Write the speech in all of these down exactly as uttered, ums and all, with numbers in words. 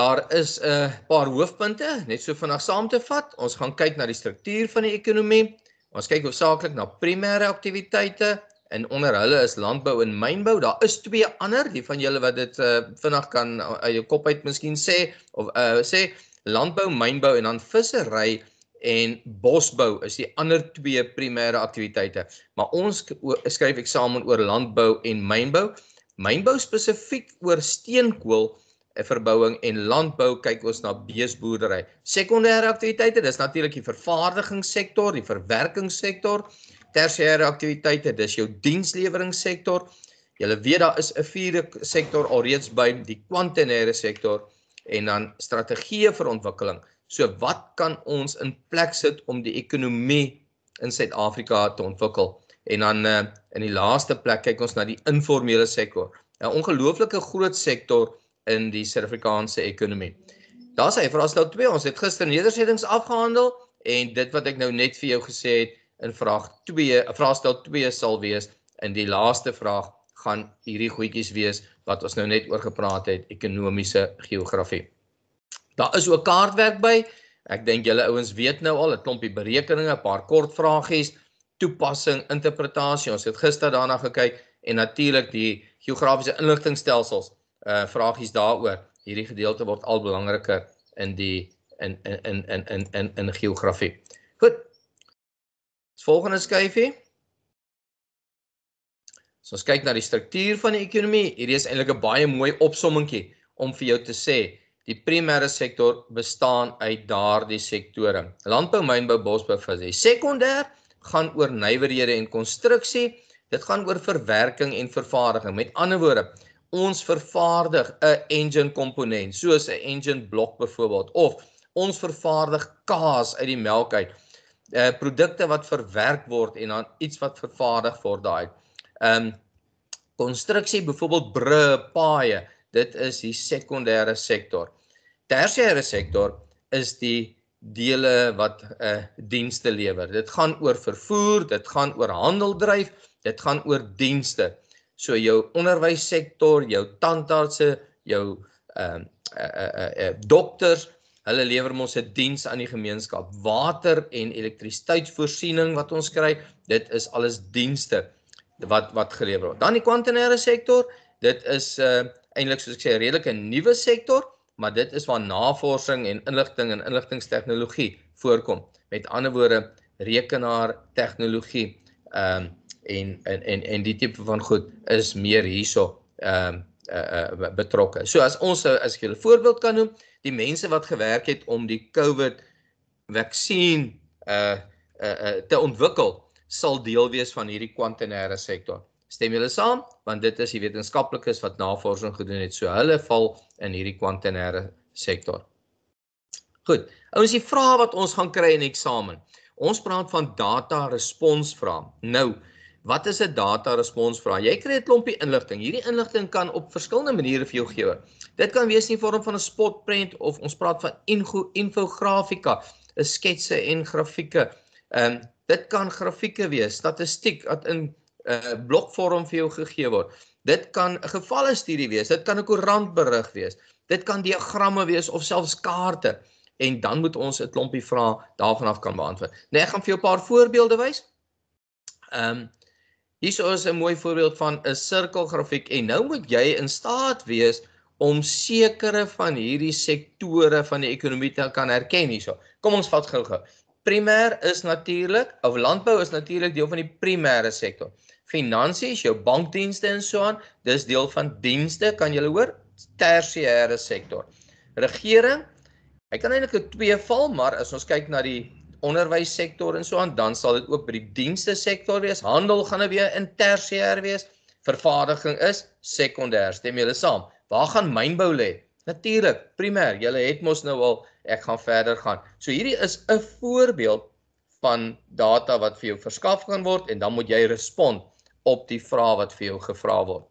Daar is 'n paar hoofpunte, net so vinnig saam te vat. Ons gaan kyk na die struktuur van die ekonomie. Ons kyk hoofsaaklik na primêre aktiwiteite en onder hulle is landbou en mynbou. Daar is twee ander, die van julle wat dit uh, vinnig kan uit uh, jou kop uit miskien sê of uh, sê landbou, mynbou en dan vissery en bosbou is die ander twee primêre aktiwiteite. Maar ons skryf eksamen oor landbou en mynbou. Mynbou spesifiek oor steenkool verbouing en landbou kyk ons na beesboerdery. Sekondêre aktiwiteite, dis natuurlik die vervaardigingssektor, die verwerkingssektor, tersiêre aktiwiteite, dis jou diensleweringssektor. Julle weet daar is 'n vierde sektor alreeds by die kwantinêre sektor en dan strategieë vir ontwikkeling. So wat kan ons in plek sit om die ekonomie in Suid-Afrika te ontwikkel? En dan uh, in die laaste plek kyk ons na die informele sektor. 'n Ongelooflike groot sektor in die Suid-Afrikaanse ekonomie. Daar's hy vraestel twee. Ons het gister nedersettings afgehandel en dit wat ek nou net vir jou gesê het in vraag twee, vraestel twee sal wees. In die laaste vraag gaan hierdie goedjies wees wat ons nou net oor gepraat het, ekonomiese geografie. Daar is ook kaartwerk by. Ek dink julle ouens weet nou al 'n klompie berekeninge, 'n paar kort vragies, toepassing, interpretasie. Ons het gister daarna gekyk en natuurlik die geografiese inligtingstelsels. Uh, vragies daaroor. Hierdie gedeelte word al belangriker in die in in in in in in geografie. Goed. Ons volgende skyfie. So ons kyk na die struktuur van die ekonomie. Hierdie is eintlik 'n baie mooi opsommingkie om vir jou te sê die primêre sektor bestaan uit daardie sektore. Landbou, mynbou, bosbou, vissery. Sekondêr gaan oor nywerhede en konstruksie. Dit gaan oor verwerking en vervaardiging. Met ander woorde, ons vervaardig 'n engine komponent, soos 'n engine blok byvoorbeeld, of ons vervaardig kaas uit die melk uit, uh, produkte wat verwerk word en dan iets wat vervaardig word daai. Um, konstruksie byvoorbeeld brûe, paaie, dit is die sekondêre sektor. Tersiêre sektor is die dele wat uh, dienste lewer. Dit gaan oor vervoer, dit gaan oor handeldryf, dit gaan oor dienste. So jou onderwyssektor, jou tandartse, jou ehm um, uh, uh, uh, dokters, hulle lewer mos 'n diens aan die gemeenskap. Water en elektrisiteitsvoorsiening wat ons kry, dit is alles dienste wat wat gelewer word. Dan die kwantinêre sektor, dit is uh, eintlik soos ek sê 'n redelike nuwe sektor, maar dit is waar navorsing en inligting en inligtingstegnologie voorkom. Met ander woorde, rekenaar tegnologie, ehm um, En, en, en, en die tipe van goed is meer hierso um, uh, uh, betrokke. So as ons, as ek julle voorbeeld kan noem, die mense wat gewerk het om die COVID-vaksin uh, uh, uh, te ontwikkel, sal deel wees van hierdie kwantinêre sektor. Stem julle saam? Want dit is die wetenskaplikes wat navorsing gedoen het. So hulle val in hierdie kwantinêre sektor. Goed, ouens, die vrae wat ons gaan kry in eksamen. Ons praat van data respons vrae. Nou, wat is 'n data respons vraag? Jy kry 'n klompie inligting. Hierdie inligting kan op verskillende maniere vir jou gee. Dit kan wees in die vorm van 'n spotprent of ons praat van infografika, 'n sketse en grafieke. Ehm um, dit kan grafieke wees, statistiek wat in 'n uh, blokvorm vir jou gegee word. Dit kan 'n gevalle studie wees, dit kan 'n koerantberig wees. Dit kan diagramme wees of selfs kaarte. En dan moet ons 'n klompie vrae daarvan af kan beantwoord. Nee, ek gaan vir jou 'n paar voorbeelde wys. Ehm um, Hierso is 'n mooi voorbeeld van 'n sirkelgrafiek en nou moet jy in staat wees om sekere van hierdie sektore van die ekonomie te kan herken hierso. Kom ons vat gou-gou. Primêr is natuurlik, of landbou is natuurlik deel van die primêre sektor. Finansies, jou bankdienste en so aan, dis deel van dienste, kan jy hoor? Tersiêre sektor. Regering, ek kan eintlik op twee val, maar as ons kyk na die onderwyssektor en so aan, dan sal dit ook by die dienste sektor wees. Handel gaan nou weer in tersiêr wees. Vervaardiging is sekondêr. Stem julle saam? Waar gaan mynbou lê? Natuurlik, primêr. Julle het mos nou al, ek gaan verder gaan. So hierdie is 'n voorbeeld van data wat vir jou verskaf gaan word en dan moet jy respond op die vraag wat vir jou gevra word.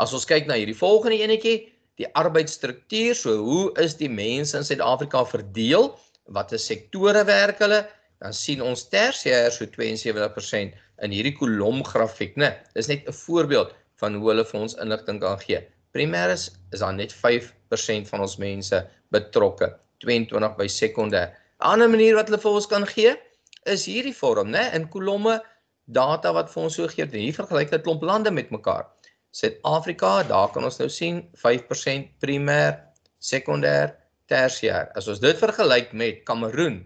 As ons kyk na hierdie volgende enetjie, die arbeidsstruktuur, so hoe is die mense in Suid-Afrika verdeel? Watter sektore werk hulle? Dan sien ons tersiêr so tweeënsewentig persent in hierdie kolomgrafiek, né? Dis net 'n voorbeeld van hoe hulle vir ons inligting kan gee. Primaris is daar net vyf persent van ons mense betrokke, twee en twintig by sekondêr. 'n Ander manier wat hulle vir ons kan gee is hierdie vorm, né, in kolomme data wat vir ons so gee. Hier vergelyk dit klomp lande met mekaar. Suid-Afrika, daar kan ons nou sien vyf persent primêr, sekondêr, tersiêr. As ons dit vergelyk met Kameroen,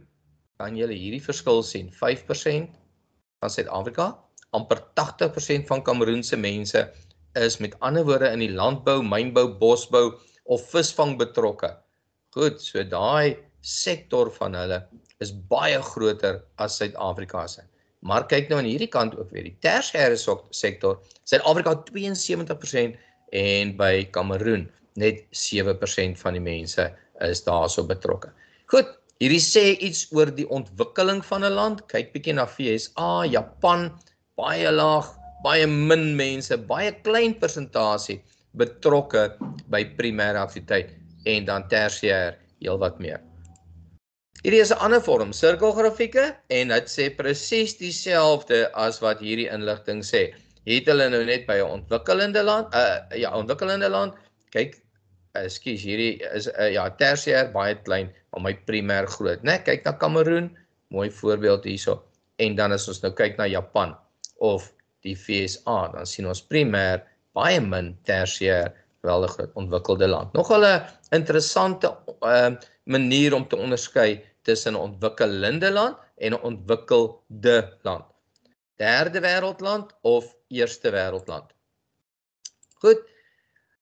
kan julle hierdie verskil sien. vyf persent van Suid-Afrika, amper agtig persent van Kameroen se mense is met ander woorde in die landbou, mynbou, bosbou of visvang betrokke. Goed, so daai sektor van hulle is baie groter as Suid-Afrika se. Maar kyk nou aan hierdie kant ook weer, die tersiêre sektor, Suid-Afrika tweeënsewentig persent en by Kameroen net sewe persent van die mense is daarso betrokke. Goed, hierdie sê iets oor die ontwikkeling van 'n land. Kyk bietjie na V S A, Japan, baie laag, baie min mense, baie klein persentasie betrokke by primêre aktiwiteit en dan tersiêr heelwat meer. Hierdie is 'n ander vorm, sirkelgrafieke, en dit sê presies dieselfde as wat hierdie inligting sê. Hier het hulle nou net by 'n ontwikkelende land, uh, ja, ontwikkelende land. Kyk, ekskuus, hierdie is uh, ja, tersiêr baie klein, maar my primêr groot, né? Kyk na Kameroen, mooi voorbeeld hierso. En dan as ons nou kyk na Japan of die V S A, dan sien ons primêr baie min, tersiêr wel 'n groot ontwikkelde land. Nogal 'n interessante uh, manier om te onderskei tussen 'n ontwikkelende land en 'n ontwikkelde land. Derde wêreldland of eerste wêreldland. Goed.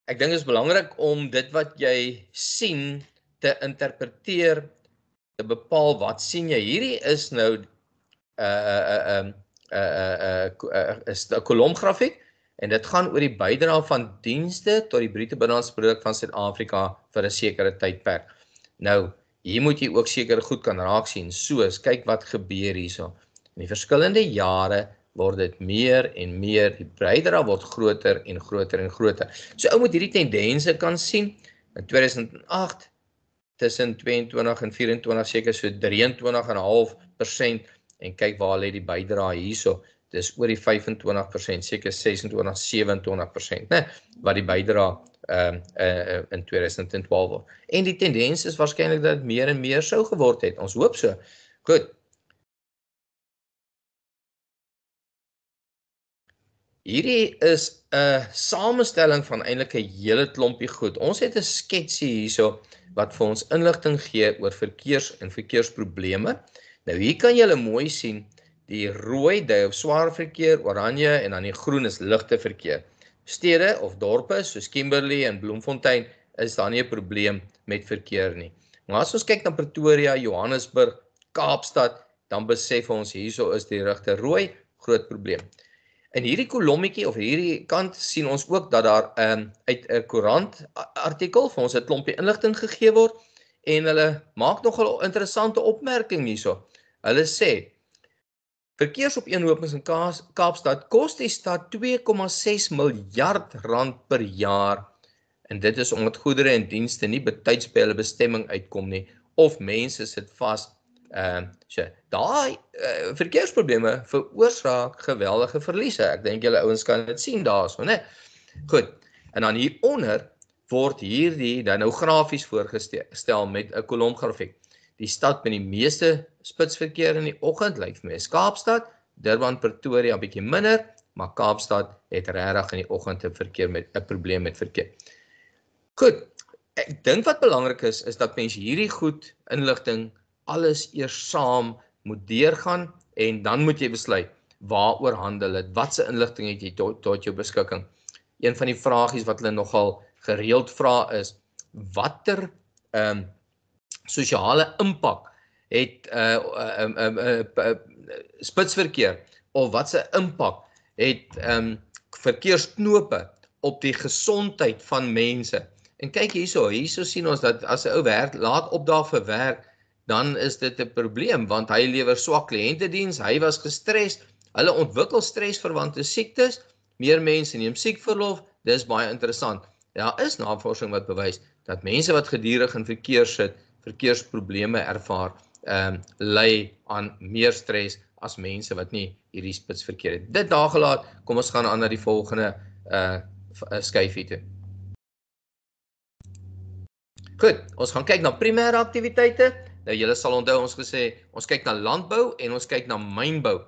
Ek dink dit is belangrik om dit wat jy sien te interpreteer, te bepaal wat sien jy. Hierdie is nou uh um Uh, uh, uh, is 'n kolomgrafiek en dit gaan oor die bydrae van dienste tot die bruto binnelandse produk van Suid-Afrika vir 'n sekere tydperk. Nou, hier moet jy ook seker goed kan raak sien, soos kyk wat gebeur hierso. In die verskillende jare word dit meer en meer, die bydrae word groter en groter en groter. So ou moet hierdie tendense kan sien. In tweeduisend agt tussen tweeëntwintig en vyf-en-twintig seker so drieëntwintig komma vyf persent. En kyk waar lê die bydrae hierso. Dis oor die vyf-en-twintig persent, seker ses-en-twintig, sewe-en-twintig persent, né, wat die bydrae ehm uh, uh, in tweeduisend en twaalf word. En die tendens is waarskynlik dat dit meer en meer sou geword het. Ons hoop so. Goed. Hierdie is 'n samestelling van eintlik 'n hele klompie goed. Ons het 'n sketsie hierso wat vir ons inligting gee oor verkeers en verkeersprobleme. Nou hier kan julle mooi sien, die rooi dui op swaar verkeer, oranje, en dan die groen is ligte verkeer. Stede of dorpe soos Kimberley en Bloemfontein is daar nie 'n probleem met verkeer nie. Maar as ons kyk na Pretoria, Johannesburg, Kaapstad, dan besef ons hierso is die rigte rooi, groot probleem. In hierdie kolommetjie of hierdie kant sien ons ook dat daar um, uit 'n koerant artikel vir ons 'n klompie inligting gegee word en hulle maak nogal interessante opmerking hierso. Hulle sê, verkeersopeenhopings in Kaapstad kos die stad twee komma ses miljard rand per jaar. En dit is omdat goedere en dienste nie betyds by hulle bestemming uitkom nie, of mense sit vas. Uh, so, daai uh, verkeersprobleme veroorsaak geweldige verliese. Ek dink julle ouens kan dit sien daarso, né? Goed, en dan hieronder word hierdie dan nou grafies voorgestel met 'n kolomgrafiek. Die stad met die meeste spitsverkeer in die oggend lyk vir my is Kaapstad, Durban, Pretoria 'n bietjie minder, maar Kaapstad het regtig in die oggend 'n verkeer met 'n probleem met verkeer. Goed. Ek dink wat belangrik is is dat mense hierdie goed inligting alles eers saam moet deurgaan en dan moet jy besluit waaroor handel dit, watse inligting het jy tot, tot jou beskikking. Een van die vragies wat hulle nogal gereeld vra is watter ehm um, sosiale impak het uh, uh, uh, uh, uh, uh, spitsverkeer of wat se impak het um, verkeersknope op die gesondheid van mense. En kyk hierso, hierso sien ons dat as 'n ou werk laat opdaag vir werk, dan is dit 'n probleem want hy lewer swak kliëntediens, hy was gestres, hulle ontwikkel stresverwante siektes, meer mense neem siekverlof, dis baie interessant. Daar is navorsing wat bewys dat mense wat gedurig in verkeer sit, verkeersprobleme ervaar, um, lei aan meer stres as mense wat nie hierdie spitsverkeer het. Dit daar gelaat, kom ons gaan aan na die volgende uh, skyfie toe. Goed, ons gaan kyk na primêre aktiwiteite. Nou julle sal onthou ons gesê, ons kyk na landbou en ons kyk na mynbou.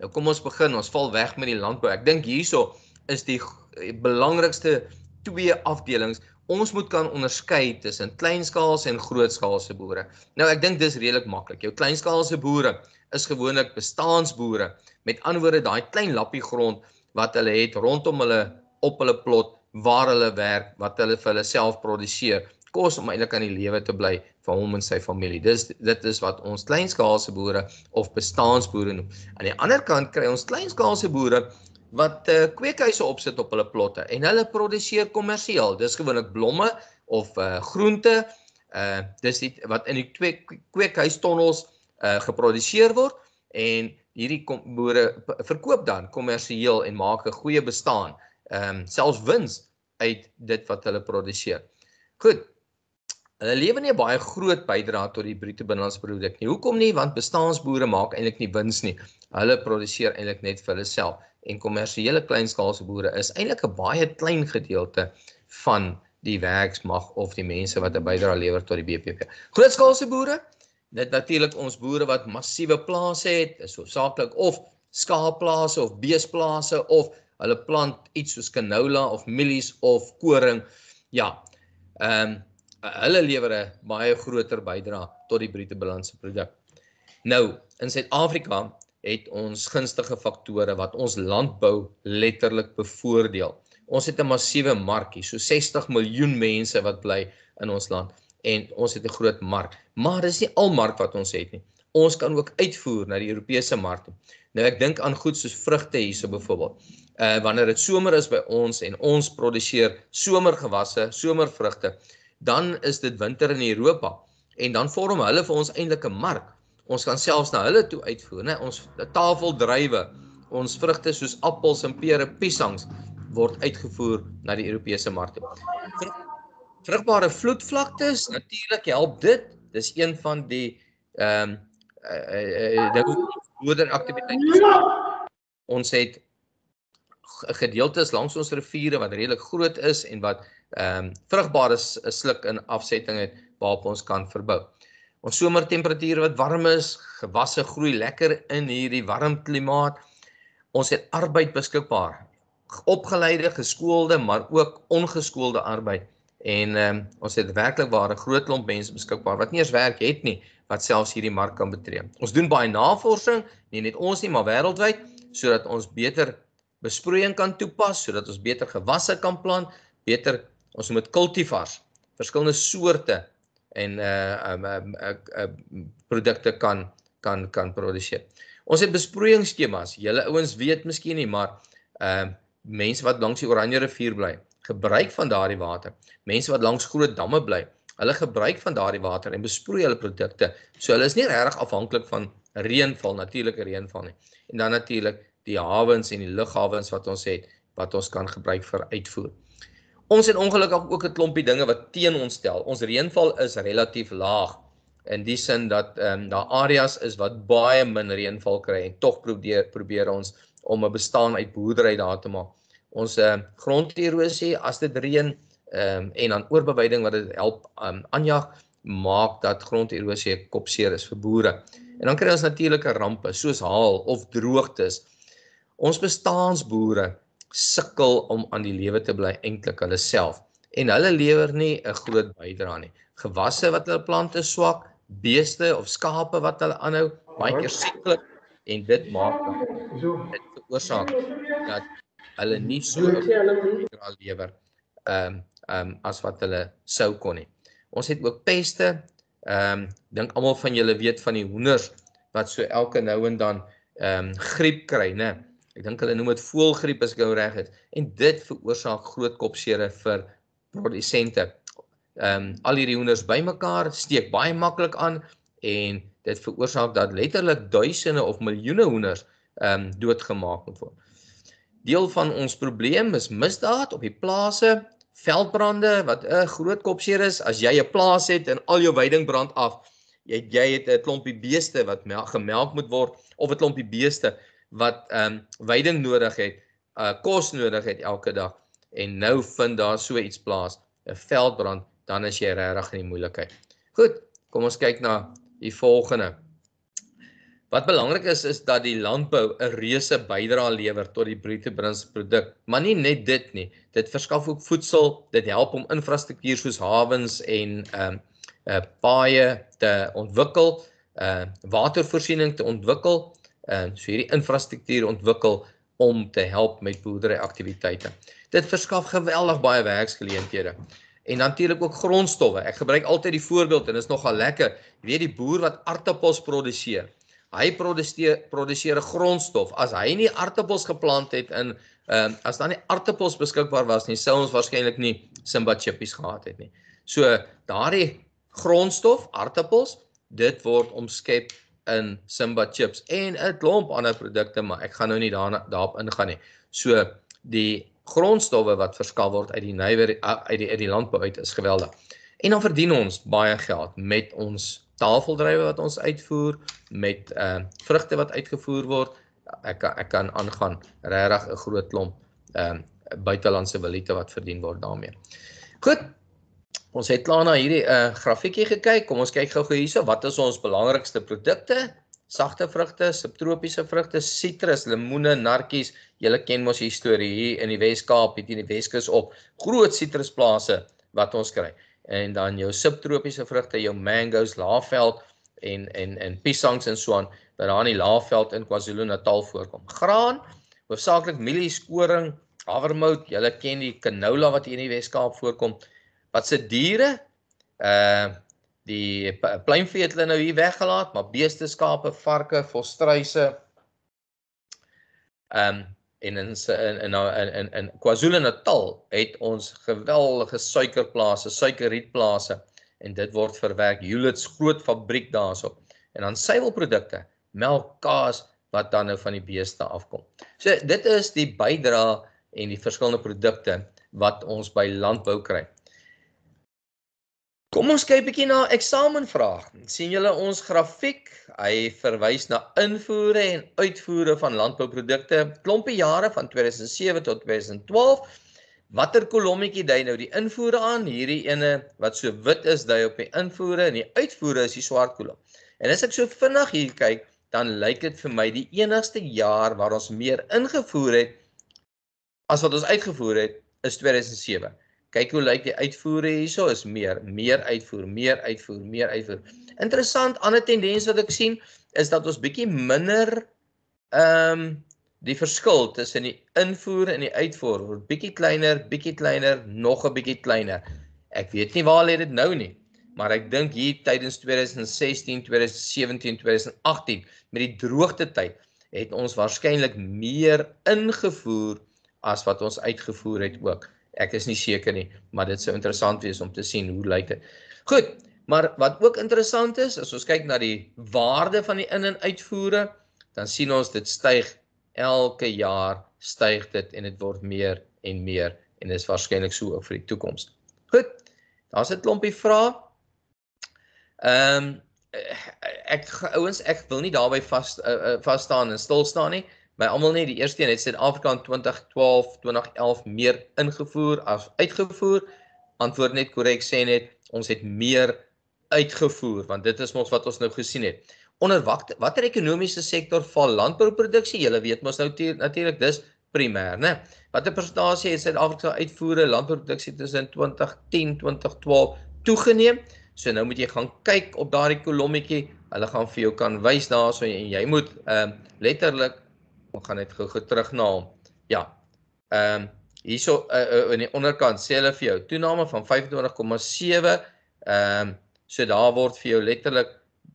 Nou kom ons begin, ons val weg met die landbou. Ek dink hierso is die belangrikste twee afdelings. Ons moet kan onderskei tussen kleinskaalse en grootskaalse boere. Nou ek dink dis redelik maklik. Jou kleinskaalse boere is gewoonlik bestaansboere. Met ander woorde, daai klein lappie grond wat hulle het rondom hulle op hulle plot waar hulle werk, wat hulle vir hulle self produseer, kos om eintlik aan die lewe te bly van hom en sy familie. Dis, dit is wat ons kleinskaalse boere of bestaansboere noem. Aan die ander kant kry ons kleinskaalse boere wat uh, kweekhuise opsit op hulle plotte en hulle produseer kommersieel. Dis gewoonlik blomme of uh, groente, uh, dis die, wat in die twee kweekhuistonnels uh, geproduseer word en hierdie boere verkoop dan kommersieel en maak 'n goeie bestaan, um, selfs wins uit dit wat hulle produseer. Goed, hulle lewer nie baie groot bydrae tot die bruto binnelandse produk nie. Hoekom nie? Want bestaansboere maak eintlik nie wins nie. Hulle produseer eintlik net vir hulle self. En kommersiële kleinskaalse boere is eintlik 'n baie klein gedeelte van die werksmag of die mense wat 'n bydrae lewer tot die B P P. Grootskaalse boere, dit natuurlik ons boere wat massiewe plase het, is hoofsaaklik of skaapplase of beesplase of hulle plant iets soos canola of mielies of koring. Ja, um, hulle lewer 'n baie groter bydrae tot die bruto binnelandse produk. Nou, in Suid-Afrika het ons gunstige faktore wat ons landbou letterlik bevoordeel. Ons het 'n massiewe mark hier, so sestig miljoen mense wat bly in ons land en ons het 'n groot mark. Maar dis nie al mark wat ons het nie. Ons kan ook uitvoer na die Europese mark toe. Nou ek dink aan goed soos vrugte hierso byvoorbeeld. Uh, wanneer dit somer is by ons en ons produseer somergewasse, somervrugte, dan is dit winter in Europa en dan vorm hulle vir ons eintlik 'n mark. Ons kan selfs na hulle toe uitvoer, ne? Ons tafeldruiwe, ons vrugte soos appels en pere, piesangs, word uitgevoer na die Europese markte. Vrugbare vloedvlaktes, natuurlik help dit, dis een van die um, uh, uh, uh, boerderyaktiwiteite. Ons het gedeeltes langs ons riviere wat redelik groot is en wat um, vrugbare sluk en afsetting het waarop ons kan verbou. Ons somertemperatuur wat warm is, gewasse groei lekker in hierdie warm klimaat. Ons het arbeid beskikbaar, opgeleide, geskoolde, maar ook ongeskoolde arbeid. En um, ons het werklik ware groot klomp mense beskikbaar wat nie eens werk het nie, wat selfs hierdie mark kan betree. Ons doen baie navorsing, nie net ons nie, maar wêreldwyd, sodat ons beter besproeiing kan toepas, sodat ons beter gewasse kan plant, beter, ons noem dit kultivars, verskillende soorte en uh, um, um, uh, uh, produkte kan, kan, kan produseer. Ons het besproeiingsskemas. Julle ouens weet miskien nie, maar uh, mense wat langs die Oranje Rivier bly, gebruik van daardie water. Mense wat langs groot damme bly, hulle gebruik van daardie water en besproei hulle produkte. So hulle is nie erg afhanklik van reënval, natuurlike reënval nie. En dan natuurlik die hawens en die lughawens wat ons het, wat ons kan gebruik vir uitvoer. Ons het ongelukkig ook 'n klompie dinge wat teen ons stel. Ons reënval is relatief laag in die sin dat um, daar areas is wat baie min reënval kry en tog probeer probeer ons om 'n bestaan uit boerdery daar te maak. Ons uh, gronderosie as dit reën um, en dan oorbeweiding wat dit help um, aanjaag maak dat gronderosie 'n kopseer is vir boere. En dan kry ons natuurlike rampe soos haal of droogtes. Ons bestaansboere sukkel om aan die lewe te bly eintlik hulle self. En hulle lewer nie 'n groot bydrae nie. Gewasse wat hulle plant is swak, beeste of skape wat hulle aanhou, baie keer sieklik en dit maak dat dit veroorsaak dat hulle nie so 'n bydrae lewer um, um, as wat hulle sou kon nie. Ons het ook peste. Um, dink almal van julle weet van die hoenders wat so elke nou en dan um, griep kry, né? Ek dink hulle noem dit voëlgriep as ek nou reg is. En dit veroorsaak groot kopsere vir produsente. Um, al hierdie hoenders bymekaar steek baie maklik aan en dit veroorsaak dat letterlik duisende of miljoene hoenders um, doodgemaak moet word. Deel van ons probleem is misdaad op die plase, veldbrande wat 'n uh, groot kopsere is. As jy 'n plaas het en al jou weiding brand af, jy, jy het 'n klompie beeste wat gemelk moet word of 'n klompie beeste wat um, weiding nodig het, uh, kos nodig het elke dag, en nou vind daar so iets plaas, 'n veldbrand, dan is jy regtig in die moeilikheid. Goed, kom ons kyk na die volgende. Wat belangrik is, is dat die landbou 'n reuse bydrae lewer tot die bruto binnelandse produk. Maar nie net dit nie. Dit verskaf ook voedsel, dit help om infrastruktuur soos hawens en um, uh, paaie te ontwikkel, uh, watervoorsiening te ontwikkel, uh, so hierdie infrastruktuur ontwikkel om te help met boerderyaktiwiteite. Dit verskaf geweldig baie werksgeleenthede. En natuurlik ook grondstowwe. Ek gebruik altyd die voorbeeld en dit is nogal lekker. Jy weet die boer wat aartappels produseer. Hy produseer 'n grondstof. As hy nie aartappels geplant het en um, as daar nie aartappels beskikbaar was nie, sou ons waarskynlik nie Simba chippies gehad het nie. So daardie grondstof, aartappels, dit word omskep in Simba chips en 'n klomp ander produkte, maar ek gaan nou nie daarna, daarop ingaan nie. So die grondstowwe wat verskaf word uit die nywer uit die, uit die landbou uit is geweldig. En dan verdien ons baie geld met ons tafeldrywe wat ons uitvoer, met uh, vrugte wat uitgevoer word. Ek, ek kan aangaan, regtig 'n groot klomp um, buitelandse valuta wat verdien word daarmee. Goed, ons het klaar na hierdie uh, grafiekie gekyk. Kom ons kyk gou-gou hierso. Wat is ons belangrikste produkte? Sagte vrugte, subtropiese vrugte, sitrus, lemoene, narkies. Julle ken mos die storie hier in die Wes-Kaap, hier in die Weskus op groot sitrusplase wat ons kry. En dan jou subtropiese vrugte, jou mangoes, laafveld en en en piesangs en so aan, wat daar in die laafveld in KwaZulu-Natal voorkom. Graan, hoofsaaklik mielies, koring, havermout, julle ken die canola wat hier in die Wes-Kaap voorkom. Wat se diere? Uh die pluimvee het hulle nou hier weggelaat, maar beeste, skape, varke, volstruise. Ehm um, En in, in, in, in, in KwaZulu-Natal het ons geweldige suikerplase, suikerrietplase, en dit word verwerk. Hewlett's groot fabriek daarop. En dan suiwelprodukte, melk, kaas, wat dan nou van die beeste afkom. So dit is die bydrae en die verskillende produkte wat ons by landbou kry. Kom ons kyk 'n bietjie na eksamenvraag. Sien julle ons grafiek? Hy verwys na invoere en uitvoere van landbouprodukte. Klompie jare van tweeduisend sewe tot tweeduisend twaalf. Watter kolommetjie dui nou die invoere aan? Hierdie ene wat so wit is, dui op die invoere en die uitvoere is die swart kolom. En as ek so vinnig hier kyk, dan lyk dit vir my die enigste jaar waar ons meer ingevoer het as wat ons uitgevoer het, is tweeduisend sewe. Kyk hoe lyk die uitvoere hierso, is meer, meer uitvoer, meer uitvoer, meer uitvoer. Interessant, ander tendens wat ek sien, is dat ons bietjie minder um, die verskil tussen die invoer en die uitvoer word bietjie kleiner, bietjie kleiner, nog 'n bietjie kleiner. Ek weet nie waar lê dit nou nie, maar ek dink hier tydens tweeduisend sestien, tweeduisend sewentien, tweeduisend agttien, met die droogte tyd, het ons waarskynlik meer ingevoer as wat ons uitgevoer het ook. Ek is nie seker nie, maar dit sou interessant wees om te sien hoe lyk dit. Goed, maar wat ook interessant is, as ons kyk na die waarde van die in- en uitvoere, dan sien ons dit styg elke jaar, styg dit en dit word meer en meer en is waarskynlik so ook vir die toekoms. Goed, daar's 'n klompie vrae. Ehm um, ek ouens, ek wil nie daarby vas uh, vas staan en stil staan nie. By almal nie, die eerste een het Suid-Afrika in twintig twaalf, twintig elf meer ingevoer as uitgevoer. Antwoord net korrek, sê net, ons het meer uitgevoer, want dit is mos wat ons nou gesien het. Onder watter ekonomiese sektor val landbouproduksie? Julle weet mos nou natuurlik, dis primêr, né? Watter persentasie het Suid-Afrika uitvoere landbouproduksie tussen twintig tien, twintig twaalf toegeneem? So nou moet jy gaan kyk op daardie kolommetjie. Hulle gaan vir jou kan wys daarso en jy moet um, letterlik Ons gaan net gou-gou terug na hom. Ja. Ehm um, hierso uh, uh, aan die onderkant sê hulle vir jou toename van vyfentwintig komma sewe. Ehm um, so daar word vir jou letterlik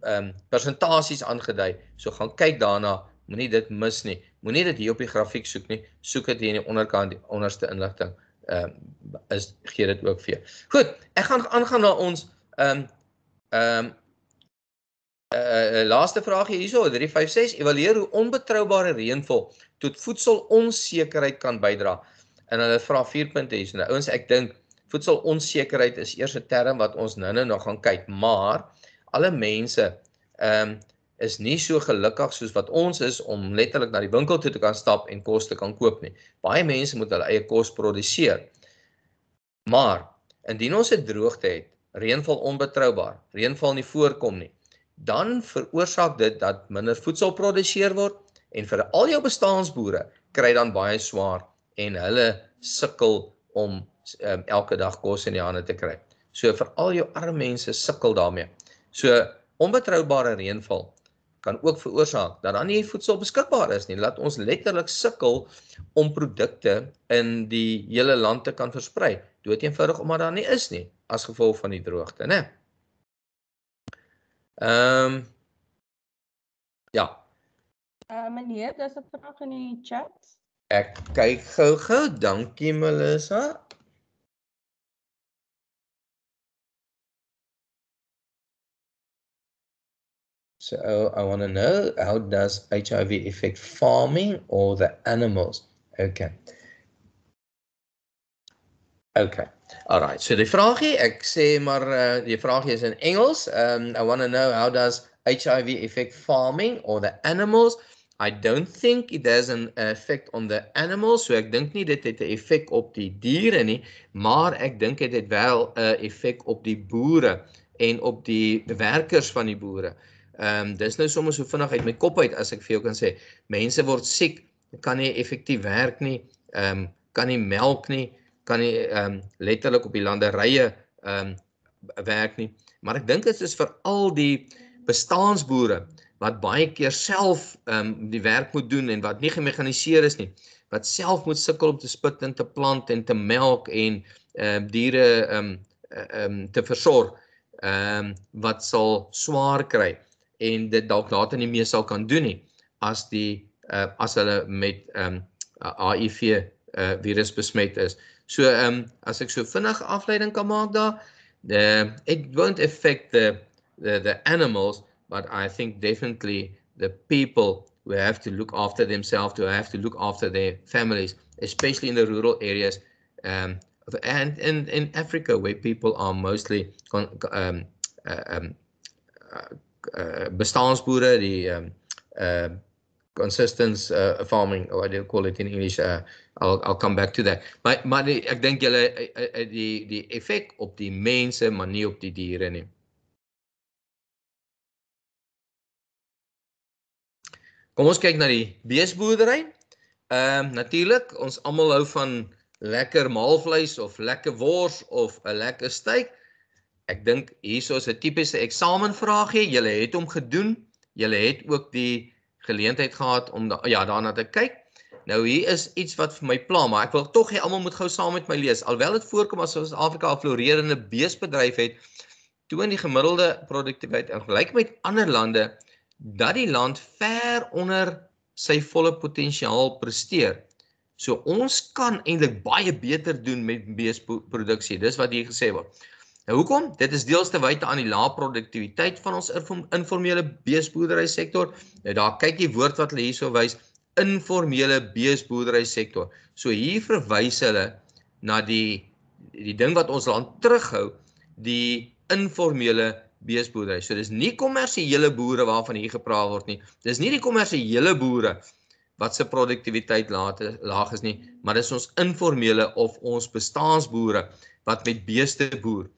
ehm um, persentasies aangedui. So gaan kyk daarna, moenie dit mis nie. Moenie dit hier op die grafiek soek nie. Soek dit hier aan die onderkant, die onderste inligting. Ehm um, is gee dit ook vir jou. Goed, ek gaan aangaan na ons ehm um, ehm um, Uh, laaste vraagje hierso, drie vyf ses, evalueer hoe onbetroubare reënval tot voedselonsekerheid kan bydra. En hulle vra vier punte hierso. Nou ouens, ek dink voedselonsekerheid is eers 'n term wat ons nou-nou nog gaan kyk, maar alle mense um, is nie so gelukkig soos wat ons is om letterlik na die winkel toe te kan stap en kos te kan koop nie. Baie mense moet hulle eie kos produseer. Maar Indien ons 'n droogte het, reënval onbetroubaar, reënval nie voorkom nie, dan veroorsaak dit dat minder voedsel geproduseer word en vir al jou bestaansboere kry dan baie swaar en hulle sukkel om um, elke dag kos in die hande te kry. So vir al jou arme mense sukkel daarmee. So onbetroubare reënval kan ook veroorsaak dat dan nie voedsel beskikbaar is nie. Laat ons letterlik sukkel om produkte in die hele land te kan versprei. Dood eenvoudig omdat daar nie is nie as gevolg van die droogte, né? Ehm um, ja. Uh, meneer, daar's 'n vraag in die chat. Ek kyk gou-gou. Dankie Melissa. So I want to know, how does H I V affect farming or the animals? Okay. Okay. All right. So die vraagie, ek sê maar uh, die vraagie is in Engels. Um I want to know, how does H I V affect farming or the animals? I don't think it has an effect on the animals. So ek dink nie dit het 'n effek op die diere nie, maar ek dink dit het wel 'n effek op die boere en op die werkers van die boere. Um, dis nou soms so vinnig uit my kop uit as ek vir jou kan sê, mense word siek, kan nie effektief werk nie, um, kan nie melk nie, kan nie um, letterlik op die landerye um, werk nie. Maar ek dink dit is vir al die bestaansboere wat baie keer self um, die werk moet doen en wat nie gemekaniseer is nie, wat self moet sukkel om te spit en te plant en te melk en um, diere um, um, te versorg, um, wat sal swaar kry. En dit dalk later nie meer sal kan doen nie as die uh, as hulle met um, A I V uh, virus besmet is. So um, as ek so vinnig afleiding kan maak daar, uh, it won't affect the, the the animals, but I think definitely the people who have to look after themselves, who have to look after their families, especially in the rural areas, um, and in in Africa where people are mostly con um, uh, um, uh, Uh, bestaansboere, die um, uh, consistence uh, farming, or what do you call it in English? Uh, I'll, I'll come back to that. Maar, maar die, ek dink julle die, die effek op die mense, maar nie op die diere nie. Kom ons kyk na die beesboerdery. Um, Natuurlik, ons almal hou van lekker maalvleis of lekker wors of 'n lekker steak. Ek dink hierso is 'n tipiese eksamenvraagie. Julle het hom gedoen. Julle het ook die geleentheid gehad om da ja, daarna te kyk. Nou hier is iets wat vir my pla, maar ek wil tog hê almal moet gou saam met my lees. Alhoewel dit voorkom asof Suid-Afrika 'n floreerende beesbedryf het, toon die gemiddelde produktiwiteit in vergelyking met ander lande dat die land ver onder sy volle potensiaal presteer. So ons kan eintlik baie beter doen met beesproduksie. Dis wat hier gesê word. Nou hoekom? Dit is deels te wyte aan die lae produktiwiteit van ons informele beesboerdery sektor. Nou daar kyk die woord wat hulle hierso wys, informele beesboerdery sektor. So hier verwys hulle na die die ding wat ons land terughou, die informele beesboerdery. So dis nie kommersiële boere waarvan hier gepraat word nie. Dis nie die kommersiële boere wat se produktiwiteit laag is nie, maar dis ons informele of ons bestaansboere wat met beeste boer.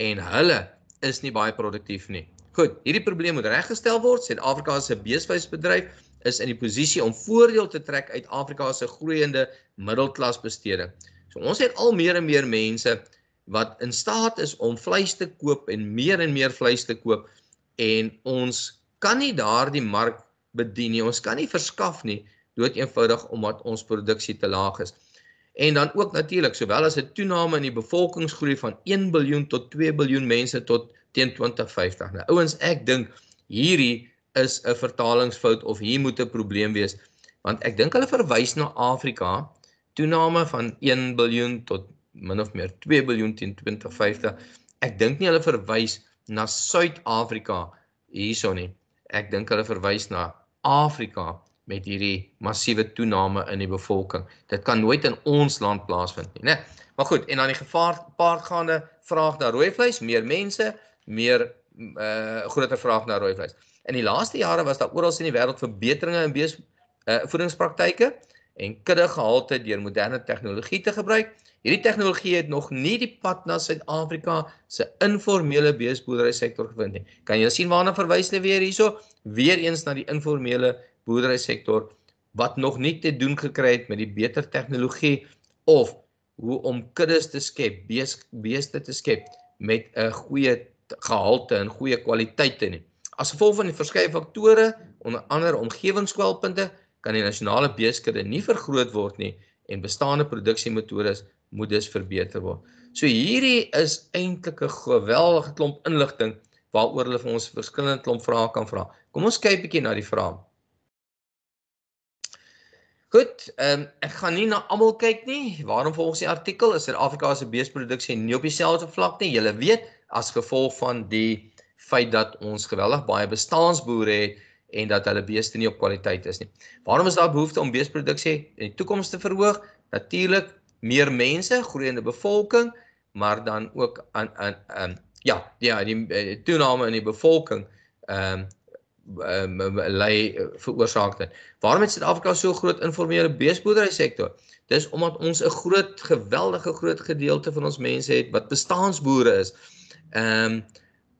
En hulle is nie baie produktief nie. Goed, hierdie probleem moet reggestel word. Suid-Afrika se beeswysbedryf is in die posisie om voordeel te trek uit Afrika se groeiende middelklasbesteding. So ons het al meer en meer mense wat in staat is om vleis te koop en meer en meer vleis te koop, en ons kan nie daardie mark bedien nie. Ons kan nie verskaf nie, dood eenvoudig omdat ons produksie te laag is. En dan ook natuurlik, sowel as 'n toename in die bevolkingsgroei van een biljoen tot twee biljoen mense tot teen twintig vyftig. Nou ouens, ek dink hierdie is 'n vertalingsfout of hier moet 'n probleem wees, want ek dink hulle verwys na Afrika, toename van een biljoen tot min of meer twee biljoen teen twintig vyftig. Ek dink nie hulle verwys na Suid-Afrika hierso nie. Ek dink hulle verwys na Afrika met hierdie massiewe toename in die bevolking. Dit kan nooit in ons land plaasvind nie, né? Maar goed, en dan die gevaar paardgaande vraag na rooi vleis, meer mense, meer uh, groter vraag na rooi vleis. In die laaste jare was daar oral in die wêreld verbeteringe in beesvoedingspraktyke uh, en kudde gehalte deur moderne tegnologie te gebruik. Hierdie tegnologie het nog nie die pad na Suid-Afrika se informele beesboerderysektor gevind nie. Kan jy sien waarna verwys hulle weer hierso? Weereens na die informele boerderysektor wat nog nie te doen gekry het met die beter tegnologie of hoe om kuddes te skep, bees, beeste te skep met 'n goeie gehalte en goeie kwaliteite nie. As gevolg van die verskeie faktore, onder andere omgewingskwelpunte, kan die nasionale beeskudde nie vergroot word nie en bestaande produksiemetodes moet dus verbeter word. So hierdie is eintlik 'n geweldige klomp inligting waaroor hulle vir ons verskillende klomp vrae kan vra. Kom ons kyk 'n bietjie na die vrae. Goed, um, ek gaan nie na almal kyk nie. Waarom volgens die artikel is Suid-Afrika se beesproduksie nie op dieselfde vlak nie? Julle weet, as gevolg van die feit dat ons geweldig baie bestaansboere het en dat hulle beeste nie op kwaliteit is nie. Waarom is daar behoefte om beesproduksie in die toekoms te verhoog? Natuurlik meer mense, groeiende bevolking, maar dan ook aan, aan, aan ja, ja, die, die toename in die bevolking um, um, lei veroorsaak dit. Waarom het Suid-Afrika so groot informele beesboerderysektor? Dis omdat ons 'n groot, geweldige groot gedeelte van ons mense het wat bestaansboere is. Um,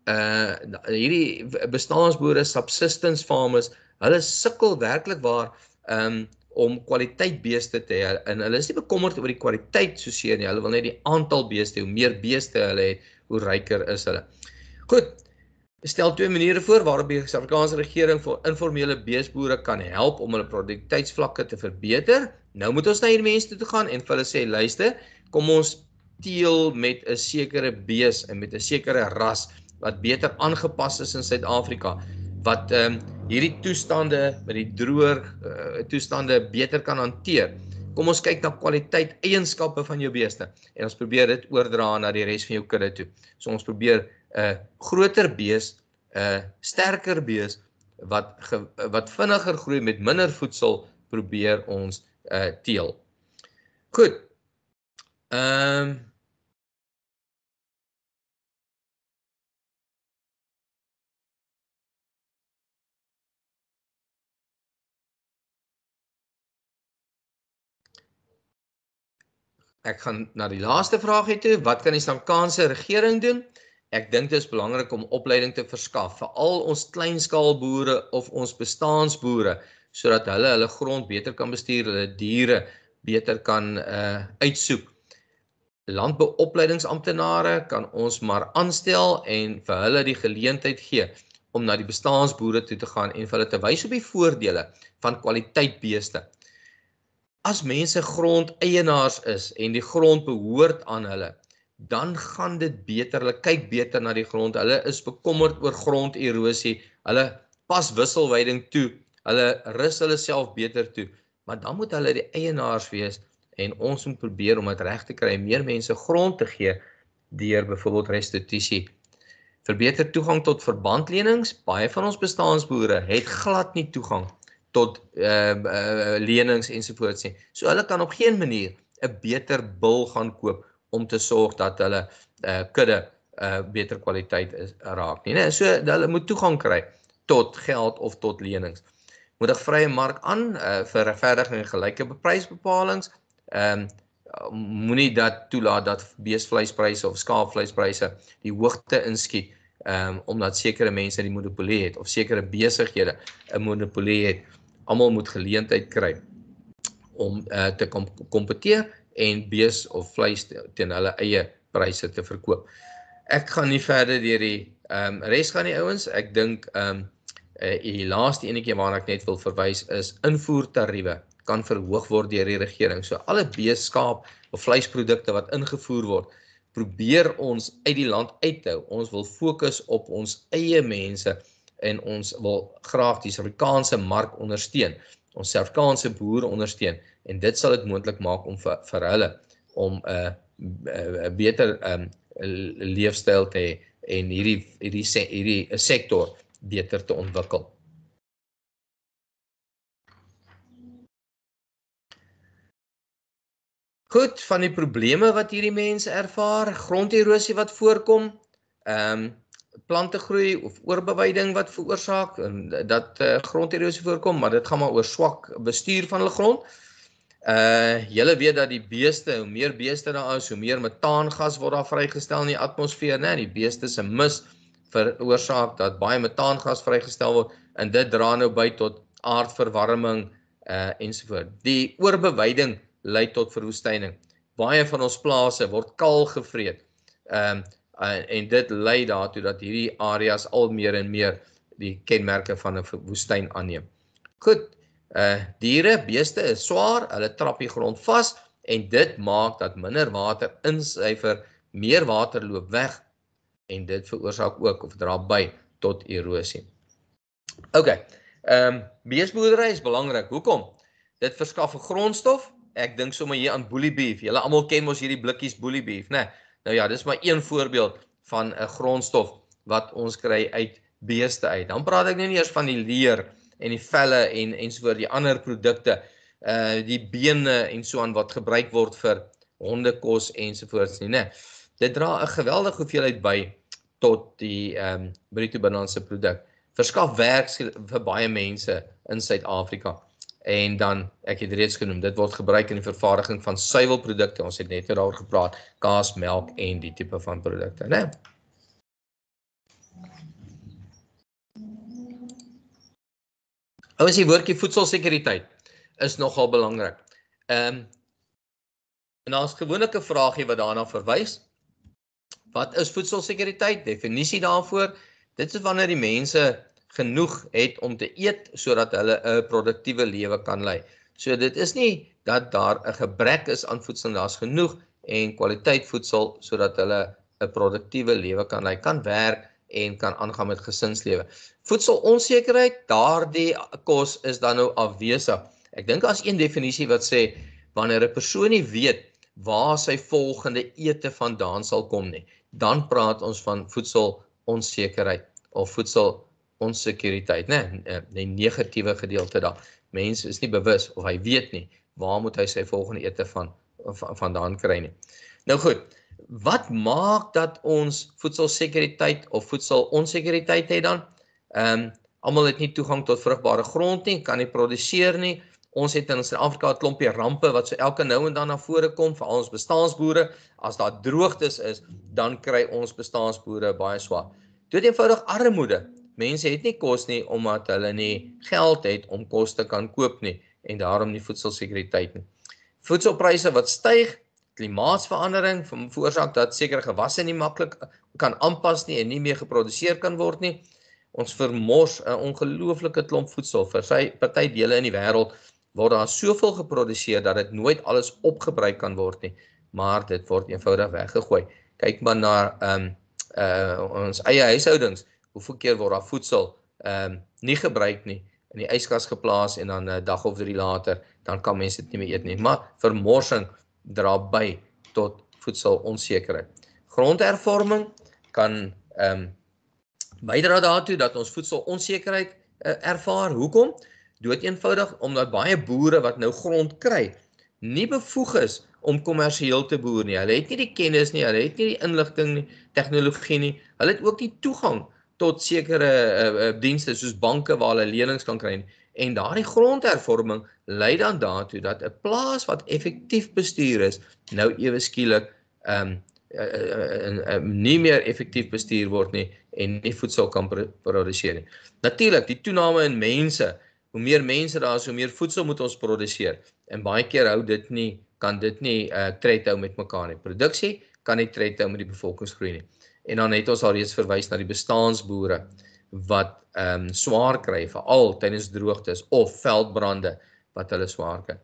uh, hierdie bestaansboere, subsistence farmers, hulle sukkel werklik waar um, om kwaliteit beeste te hê. En hulle is nie bekommerd oor die kwaliteit so seer nie. Hulle wil net die aantal beeste, hoe meer beeste hulle het, hoe ryker is hulle. Goed. Stel twee maniere voor waarop die Suid-Afrikaanse regering vir informele beesboere kan help om hulle produktiwiteitsvlakke te verbeter. Nou moet ons na hierdie mense toe gaan en vir hulle sê, luister, kom ons teel met 'n sekere bees en met 'n sekere ras wat beter aangepas is in Suid-Afrika, wat um, hierdie toestande met die droër uh, toestande beter kan hanteer. Kom ons kyk na kwaliteit eienskappe van jou beeste en ons probeer dit oordra na die res van jou kudde toe. So ons probeer 'n uh, groter bees, 'n uh, sterker bees wat ge, wat vinniger groei met minder voedsel probeer ons uh, teel. Goed. Ehm um, Ek gaan na die laaste vraag toe. Wat kan die Suid-Afrikaanse regering doen? Ek dink dit is belangrik om opleiding te verskaf vir al ons kleinskaalboere of ons bestaansboere sodat hulle hulle grond beter kan bestuur, hulle diere beter kan uh, uitsoek. Landbouopleidingsamptenare kan ons maar aanstel en vir hulle die geleentheid gee om na die bestaansboere toe te gaan en vir hulle te wys op die voordele van kwaliteit beeste. As mense grondeienaars is en die grond behoort aan hulle, dan gaan dit beter. Hulle kyk beter na die grond. Hulle is bekommerd oor gronderosie. Hulle pas wisselwyding toe. Hulle rus hulle self beter toe. Maar dan moet hulle die eienaars wees en ons moet probeer om dit reg te kry, meer mense grond te gee deur byvoorbeeld restituisie. Verbeter toegang tot verbandlenings. Baie van ons bestaansboere het glad nie toegang tot uh, uh, lenings ensovoorts nie. So hulle kan op geen manier 'n beter bil gaan koop om te sorg dat hulle uh, kudde uh, beter kwaliteit is, raak nie. Nee, so hulle moet toegang kry tot geld of tot lenings. Moedig vrye mark aan uh, vir regverdige en gelyke beprysbepalings. Um, Moenie dat toelaat dat beesvleispryse of skaapvleispryse die hoogte inskiet um, omdat sekere mense die monopolie het of sekere besighede 'n monopolie het. Almal moet geleentheid kry om uh, te kom kompeteer en bees of vleis te, teen hulle eie pryse te verkoop. Ek gaan nie verder deur die um, res gaan nie, ouens. Ek dink um, uh, die laaste enetjie waarna ek net wil verwys is invoertariewe kan verhoog word deur die regering. So alle bees, skaap of vleisprodukte wat ingevoer word, probeer ons uit die land uit te hou. Ons wil fokus op ons eie mense en ons wil graag die Suid-Afrikaanse mark ondersteun, ons Suid-Afrikaanse boere ondersteun, en dit sal dit moontlik maak om vir, vir hulle om 'n uh, beter um, leefstyl te hê en hierdie, hierdie, hierdie sektor beter te ontwikkel. Goed, van die probleme wat hierdie mense ervaar, gronderosie wat voorkom, ehm um, plantegroei of oorbeweiding wat veroorsaak en dat uh, gronderosie voorkom, maar dit gaan maar oor swak bestuur van hulle grond. Uh julle weet dat die beeste, hoe meer beeste daar is, hoe meer metaangas word daar vrygestel in die atmosfeer, né? Die beeste se mis veroorsaak dat baie metaangas vrygestel word en dit dra nou by tot aardverwarming uh ensovoort. Die oorbeweiding lei tot verwoestyning. Baie van ons plase word kaal gevreet. Um en, en dit lei daartoe dat hierdie areas al meer en meer die kenmerke van 'n woestyn aanneem. Goed. Uh diere, beeste is swaar, hulle trap die grond vas en dit maak dat minder water insyfer, meer water loop weg en dit veroorsaak ook of dra by tot erosie. OK. Ehm um, beesboerdery is belangrik. Hoekom? Dit verskaf 'n grondstof. Ek dink sommer hier aan bully beef. Julle almal ken mos hierdie blikkies bully beef, né? Nee? Nou ja, dis maar een voorbeeld van 'n grondstof wat ons kry uit beeste uit. Dan praat ek nou nie eers van die leer en die velle en ensovoort die ander produkte, uh die bene en so aan wat gebruik word vir hondekos ensovoorts nie, né? Dit dra 'n geweldige hoeveelheid by tot die ehm um, bruto binnelandse produk. Verskaf werk vir baie mense in Suid-Afrika. En dan, ek het reeds genoem, dit word gebruik in die vervaardiging van suiwelprodukte. Ons het net daaroor gepraat, kaas, melk en die tipe van produkte, né? Ouens, die woordjie voedselsekuriteit is nogal belangrik. Ehm um, en daar's gewoonlik 'n vraagie wat daarna verwys. Wat is voedselsekuriteit? Definisie daarvoor, dit is wanneer die mense genoeg het om te eet sodat hulle 'n produktiewe lewe kan lei. So dit is nie dat daar 'n gebrek is aan voedsel, daar's genoeg en kwaliteit voedsel sodat hulle 'n produktiewe lewe kan lei, kan werk en kan aangaan met gesinslewe. Voedselonsekerheid, daardie kos is dan nou afwesig. Ek dink daar's een definisie wat sê wanneer 'n persoon nie weet waar sy volgende ete vandaan sal kom nie, dan praat ons van voedselonsekerheid of voedselsekuriteit, né? Die negatiewe gedeelte daar. Mense is nie bewus of hy weet nie waar moet hy sy volgende ete van vandaan kry nie. Nou goed. Wat maak dat ons voedselsekuriteit of voedselonsekuriteit het dan? Ehm um, almal het nie toegang tot vrugbare grond nie, kan nie produseer nie. Ons het in Suid-Afrika 'n klompie rampe wat so elke nou en dan na vore kom, veral ons bestaansboere. As daar droogtes is, dan kry ons bestaansboere baie swaar. Dood eenvoudig armoede. Mense het nie kos nie omdat hulle nie geld het om kos te kan koop nie en daarom nie voedselsekuriteit nie. Voedselpryse wat styg. Klimaatsverandering veroorsaak dat sekere gewasse nie maklik kan aanpas nie en nie meer geproduseer kan word nie. Ons vermors 'n ongelooflike klomp voedsel. Vir sy party dele in die wêreld word daar soveel geproduseer dat dit nooit alles opgebruik kan word nie, maar dit word eenvoudig weggegooi. Kyk maar na ehm um, uh ons eie huishoudings. Hoeveel keer word daar voedsel ehm um, nie gebruik nie, in die yskas geplaas en dan 'n uh, dag of drie later dan kan mense dit nie meer eet nie. Maar vermorsing dra by tot voedselonsekerheid. Grondhervorming kan ehm um, bydra daartoe dat ons voedselonsekerheid uh, ervaar. Hoekom? Dood eenvoudig omdat baie boere wat nou grond kry, nie bevoeg is om kommersieel te boer nie. Hulle het nie die kennis nie, hulle het nie die inligting nie, tegnologie nie. Hulle het ook nie toegang tot sekere uh, uh, dienste soos banke waar hulle lenings kan kry nie. En daardie grondhervorming lei dan daartoe dat 'n plaas wat effektief bestuur is, nou ewe skielik ehm um, uh, uh, uh, uh, nie meer effektief bestuur word nie en nie voedsel kan produseer nie. Natuurlik, die toename in mense, hoe meer mense daar is, hoe meer voedsel moet ons produseer. En baie keer hou dit nie, kan dit nie uh, tred hou met mekaar nie. Produksie kan nie tred hou met die bevolkingsgroei nie. En dan het ons al reeds verwys na die bestaansboere wat ehm um, swaar kry veral tydens droogtes of veldbrande wat hulle swaar kry.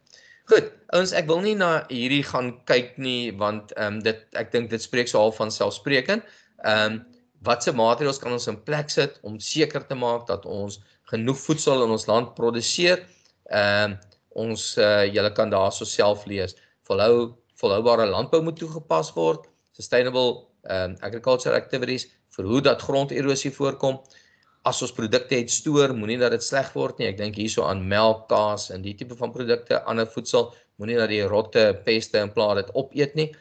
Goed, ons ek wil nie na hierdie gaan kyk nie want ehm um, dit ek dink dit spreek so half van selfsprekend. Ehm um, watse maatreëls kan ons in plek sit om seker te maak dat ons genoeg voedsel in ons land produseer? Ehm um, ons uh, julle kan daarso self lees. Volhou volhoubare landbou moet toegepas word, sustainable um, agriculture activities verhoed dat gronderosie voorkom. As ons produkte het stoor, moenie dat dit sleg word nie. Ek dink hierso aan melk, kaas en die tipe van produkte, ander voedsel, moenie dat die rotte, peste en plaas dit opeet nie.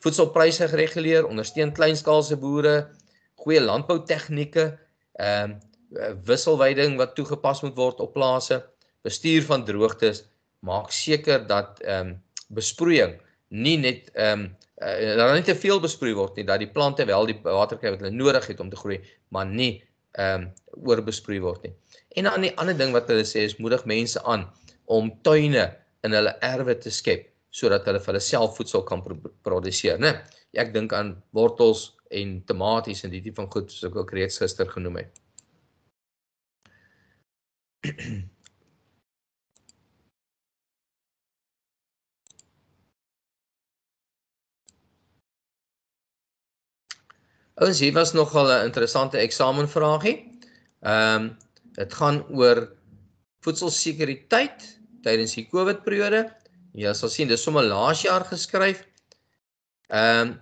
Voedselpryse gereguleer, ondersteun kleinskaalse boere, goeie landboutegnieke, ehm um, wisselwyding wat toegepas moet word op plase, bestuur van droogtes maak seker dat ehm um, besproeiing nie net ehm um, uh, dat nie te veel besproei word nie, dat die plante wel die water kry wat hulle nodig het om te groei, maar nie ehm um, oorbesproei word nie. En dan die ander ding wat hulle sê is moedig mense aan om tuine in hulle erwe te skep sodat hulle vir hulle self voedsel kan pro produseer, né? Ek dink aan wortels en tomaties en die tipe van goed soos ek ook reeds gister genoem het. Ouens, hier was nogal 'n interessante eksamenvraagie. Ehm um, dit gaan oor voedselsekuriteit tydens die COVID periode. Jy sal sien dis sommer laas jaar geskryf. Ehm um,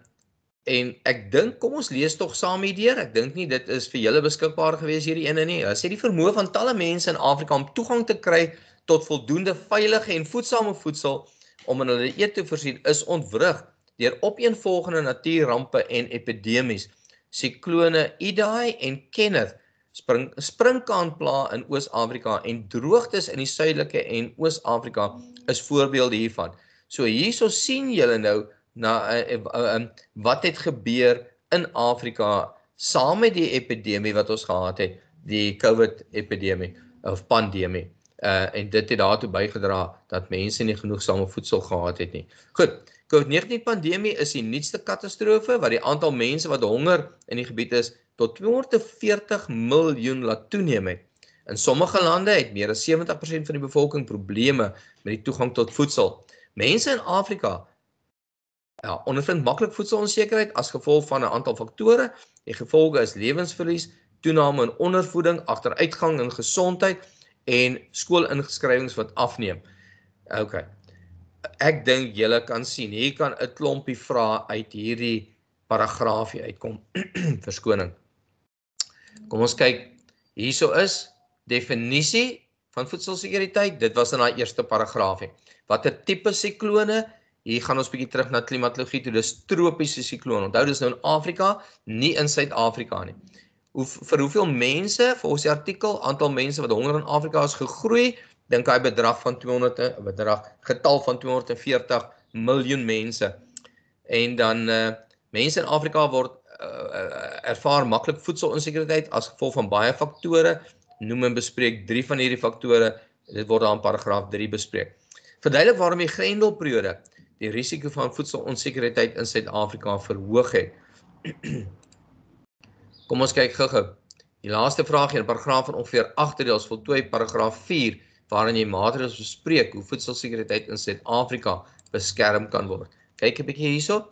en ek dink kom ons lees tog saam hier deur. Ek dink nie dit is vir julle beskikbaar gewees hierdie ene nie. Hulle sê die vermoë van talle mense in Afrika om toegang te kry tot voldoende veilige en voedsame voedsel om in hulle eet te voorsien is ontwrig deur opeenvolgende natuurrampe en epidemies. Siklone Idai en Kenneth, spring, sprinkaanpla in Oos-Afrika en droogtes in die suidelike en Oos-Afrika is voorbeelde hiervan. So hierso sien julle nou na uh, uh, um, wat het gebeur in Afrika saam met die epidemie wat ons gehad het, die COVID-epidemie of pandemie. Uh, en dit het daartoe bygedra dat mense nie genoegsame voedsel gehad het nie. Goed. COVID negentien pandemie is die nuutste katastrofe wat die aantal mense wat honger in die gebied is tot tweehonderdveertig miljoen laat toeneem het. In sommige lande het meer as sewentig persent van die bevolking probleme met die toegang tot voedsel. Mense in Afrika ja, ondervind maklik voedselonsekerheid as gevolg van 'n aantal faktore. Die gevolge is lewensverlies, toename in ondervoeding, agteruitgang in gesondheid en skoolingeskrywings wat afneem. Okay. Ek dink julle kan sien, hier kan 'n klompie vrae uit hierdie paragraafie uitkom. Verskoning. Kom ons kyk. Hierso is definisie van voedselsekuriteit. Dit was in daai eerste paragraafie. Watter tipe siklone? Hier gaan ons bietjie terug na klimatologie toe. Dis tropiese siklone. Onthou dis nou in Afrika, nie in Suid-Afrika nie. Hoe vir hoeveel mense volgens die artikel aantal mense wat honger in Afrika is gegroei? Dink hy bedrag van tweehonderd bedrag getal van tweehonderdveertig miljoen mense. En dan uh, mense in Afrika word uh, ervaar maklik voedselonsekuriteit as gevolg van baie faktore. Noem en bespreek drie van hierdie faktore. Dit word daar in paragraaf drie bespreek. Verduidelik waarom die grendelperiode die risiko van voedselonsekuriteit in Suid-Afrika verhoog het. Kom ons kyk gou-gou. Die laaste vraag hier in paragraaf van ongeveer agt reëls voltooi paragraaf vier. Waarin jy maatreëls bespreek hoe voedselsekuriteit in Suid-Afrika beskerm kan word. Kyk 'n bietjie hierso.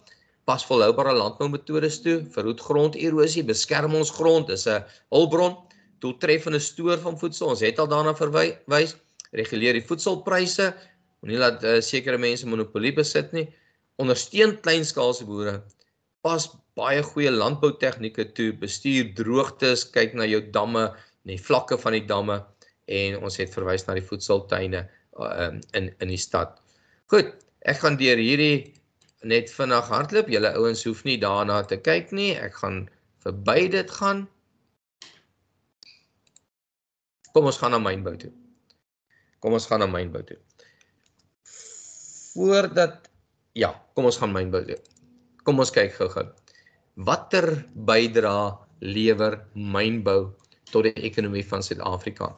Pas volhoubare landboumetodes toe, verhoed gronderosie, beskerm ons grond, is 'n hulpbron, doeltreffende stoor van voedsel. Ons het al daarna verwys. Reguleer die voedselpryse, moenie laat uh, sekere mense monopolie besit nie. Ondersteun kleinskaalse boere. Pas baie goeie landboutegnieke toe, bestuur droogtes, kyk na jou damme, die vlakke van die damme. En ons het verwys na die voedseltuine um, in, in die stad. Goed, ek gaan deur hierdie net vinnig hardloop. Julle ouens hoef nie daarna te kyk nie. Ek gaan verby dit gaan. Kom ons gaan na mynbou toe. Kom ons gaan na mynbou toe. Voordat, ja, kom ons gaan mynbou toe. Kom ons kyk gou-gou. Watter bydrae lewer mynbou tot die ekonomie van Suid-Afrika?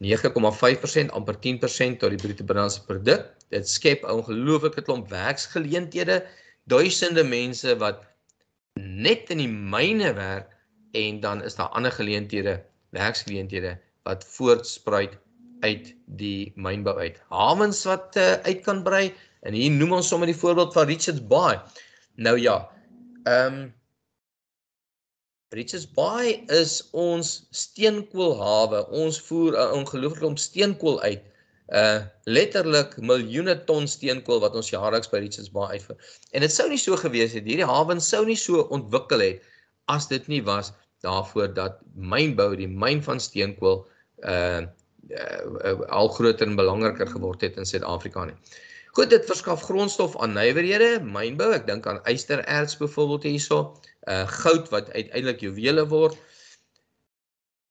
nege komma vyf persent, amper tien persent tot die bruto binnelandse produk. Dit skep 'n ongelooflike klomp werksgeleenthede, duisende mense wat net in die myne werk en dan is daar ander geleenthede, werksgeleenthede wat voortspruit uit die mynbou uit. Hawens wat uh, uit kan brei en hier noem ons sommer die voorbeeld van Richards Bay. Nou ja, ehm um, Richards Bay is ons steenkoolhawe. Ons voer 'n ongelooflike klomp steenkool uit. Uh letterlik miljoene ton steenkool wat ons jaarliks by Richards Bay uitvoer. En dit sou nie so gewees het. Hierdie hawens sou nie so ontwikkel het as dit nie was daarvoor dat mynbou, die myn van steenkool uh, uh al groter en belangriker geword het in Suid-Afrika nie. Goed, dit verskaf grondstof aan nywerhede, mynbou, ek dink aan ystererts byvoorbeeld hierso, uh, goud wat uiteindelik juwele word.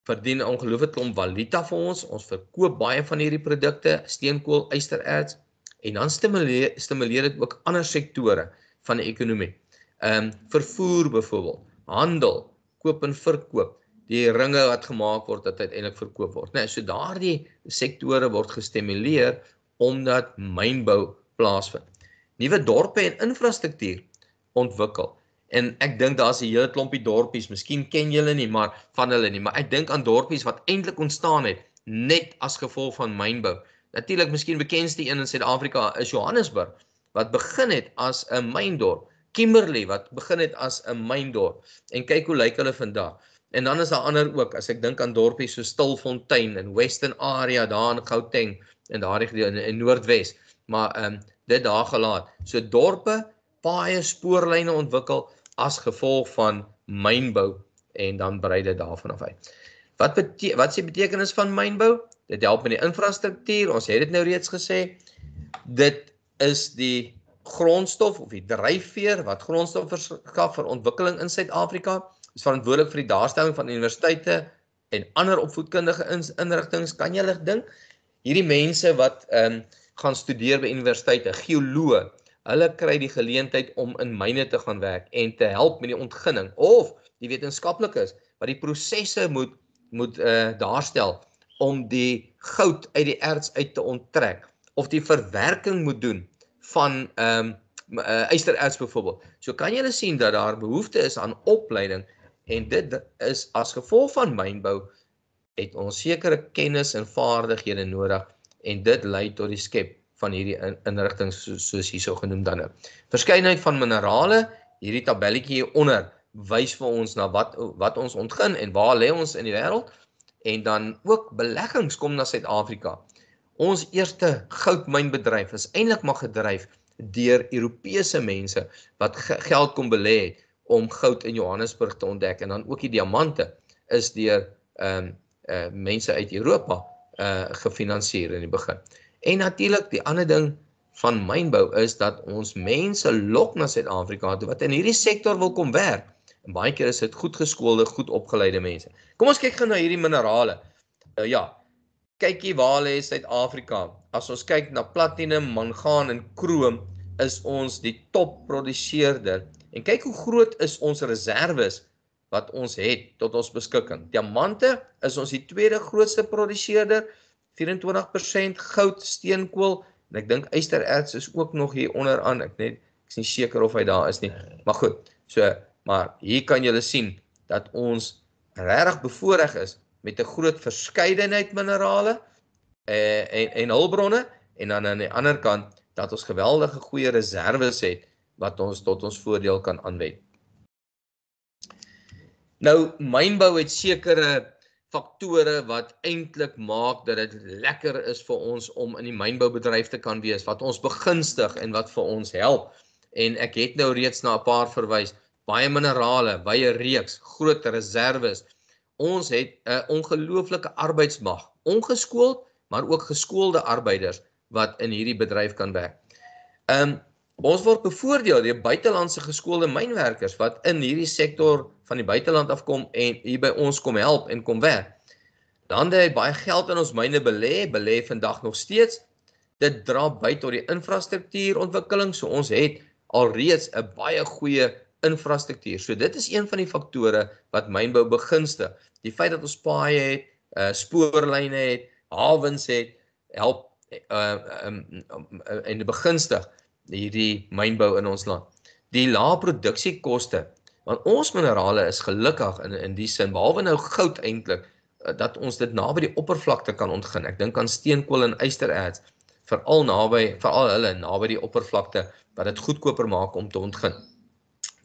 verdien 'n ongelooflike klomp valuta vir ons. Ons verkoop baie van hierdie produkte, steenkool, ystererts, en dan stimuleer stimuleer dit ook ander sektore van die ekonomie. Ehm um, vervoer byvoorbeeld, handel, koop en verkoop, die ringe wat gemaak word dat uiteindelik verkoop word. Nee, so daardie sektore word gestimuleer omdat mynbou plaasvind. Nuwe dorpe en infrastruktuur ontwikkel. En ek dink daar's 'n hele klompie dorpies, miskien ken julle nie, maar van hulle nie, maar ek dink aan dorpies wat eintlik ontstaan het net as gevolg van mynbou. Natuurlik, miskien bekendste een in Suid-Afrika is Johannesburg, wat begin het as 'n myndorp. Kimberley, wat begin het as 'n myndorp. En kyk hoe lyk hulle vandag. En dan is daar ander ook, as ek dink aan dorpies so Stilfontein en Western Area daar in Gauteng en daardie gedeelte in, in Noordwes. Maar ehm um, dit daar gelaat. So dorpe, paaie, spoorlyne ontwikkel as gevolg van mynbou en dan brei dit daarvan af uit. Wat beteken wat is die betekenis van mynbou? Dit help met die infrastruktuur. Ons het dit nou reeds gesê. Dit is die grondstof of die dryfveer wat grondstof verskaf vir ontwikkeling in Suid-Afrika. Is verantwoordelik vir die daarstelling van universiteite en ander opvoedkundige inrigtinge. Kan jy dit dink? Hierdie mense wat um, gaan studeer by universiteite, geoloë, hulle kry die geleentheid om in myne te gaan werk en te help met die ontginning, of die wetenskaplikes wat die prosesse moet moet uh, daarstel om die goud uit die erts uit te onttrek, of die verwerking moet doen van ehm um, uh, ystererts byvoorbeeld. So kan julle sien dat daar behoefte is aan opleiding, en dit is as gevolg van mynbou het ons sekere kennis en vaardighede nodig, en dit lei tot die skep van hierdie inrigtinge soos hierso genoem dan nou. Verskeidenheid van minerale, hierdie tabelletjie hieronder wys vir ons na wat wat ons ontgin en waar lê ons in die wêreld, en dan ook beleggings kom na Suid-Afrika. Ons eerste goudmynbedryf is eintlik maar gedryf deur Europese mense wat geld kom belê het om goud in Johannesburg te ontdek, en dan ook die diamante is deur um, uh, mense uit Europa uh, gefinansier in die begin. En natuurlik die ander ding van mynbou is dat ons mense lok na Suid-Afrika toe wat in hierdie sektor wil kom werk. En baie keer is dit goed geskoolde, goed opgeleide mense. Kom ons kyk gou na hierdie minerale. Uh, ja, kyk hier waar lê Suid-Afrika. As ons kyk na platinum, mangaan en krom, is ons die topproduseerder. En kyk hoe groot is ons reserves wat ons het tot ons beskikking. Diamante is ons die tweede grootste produseerder, vyf en twintig persent, goud, steenkool, en ek dink ystererts is ook nog hier onderaan. Ek net ek is nie seker of hy daar is nie. Maar goed, so maar hier kan julle sien dat ons regtig bevoordeel is met 'n groot verskeidenheid minerale eh, en en hulpbronne, en dan aan die ander kant dat ons geweldige goeie reserves het wat ons tot ons voordeel kan aanwend. Nou mynbou het sekere faktore wat eintlik maak dat dit lekker is vir ons om in die mynboubedryf te kan wees, wat ons begunstig en wat vir ons help. En ek het nou reeds na 'n paar verwys, baie minerale, baie reeks, groot reserves. Ons het 'n ongelooflike arbeidsmag, ongeskoold, maar ook geskoolde arbeiders wat in hierdie bedryf kan werk. Um, ons word bevoordeel deur buitelandse geskoolde mynwerkers wat in hierdie sektor van die buiteland afkom en hier by ons kom help en kom werk. Lande het baie geld in ons myne belê, belê vandag nog steeds. Dit dra by tot die infrastruktuurontwikkeling, so ons het alreeds 'n baie goeie infrastruktuur. So dit is een van die faktore wat mynbou begunstig. Die feit dat ons paaie het, uh, spoorlyne het, hawens het, help uh, um, um, en begunstig hierdie mynbou in ons land. Die lae produksiekoste, want ons minerale is gelukkig in, in die sin, behalwe nou goud eintlik, dat ons dit naby die oppervlakte kan ontgin. Ek dink aan steenkool en ystererts, veral naby, veral hulle naby die oppervlakte, wat dit goedkoper maak om te ontgin.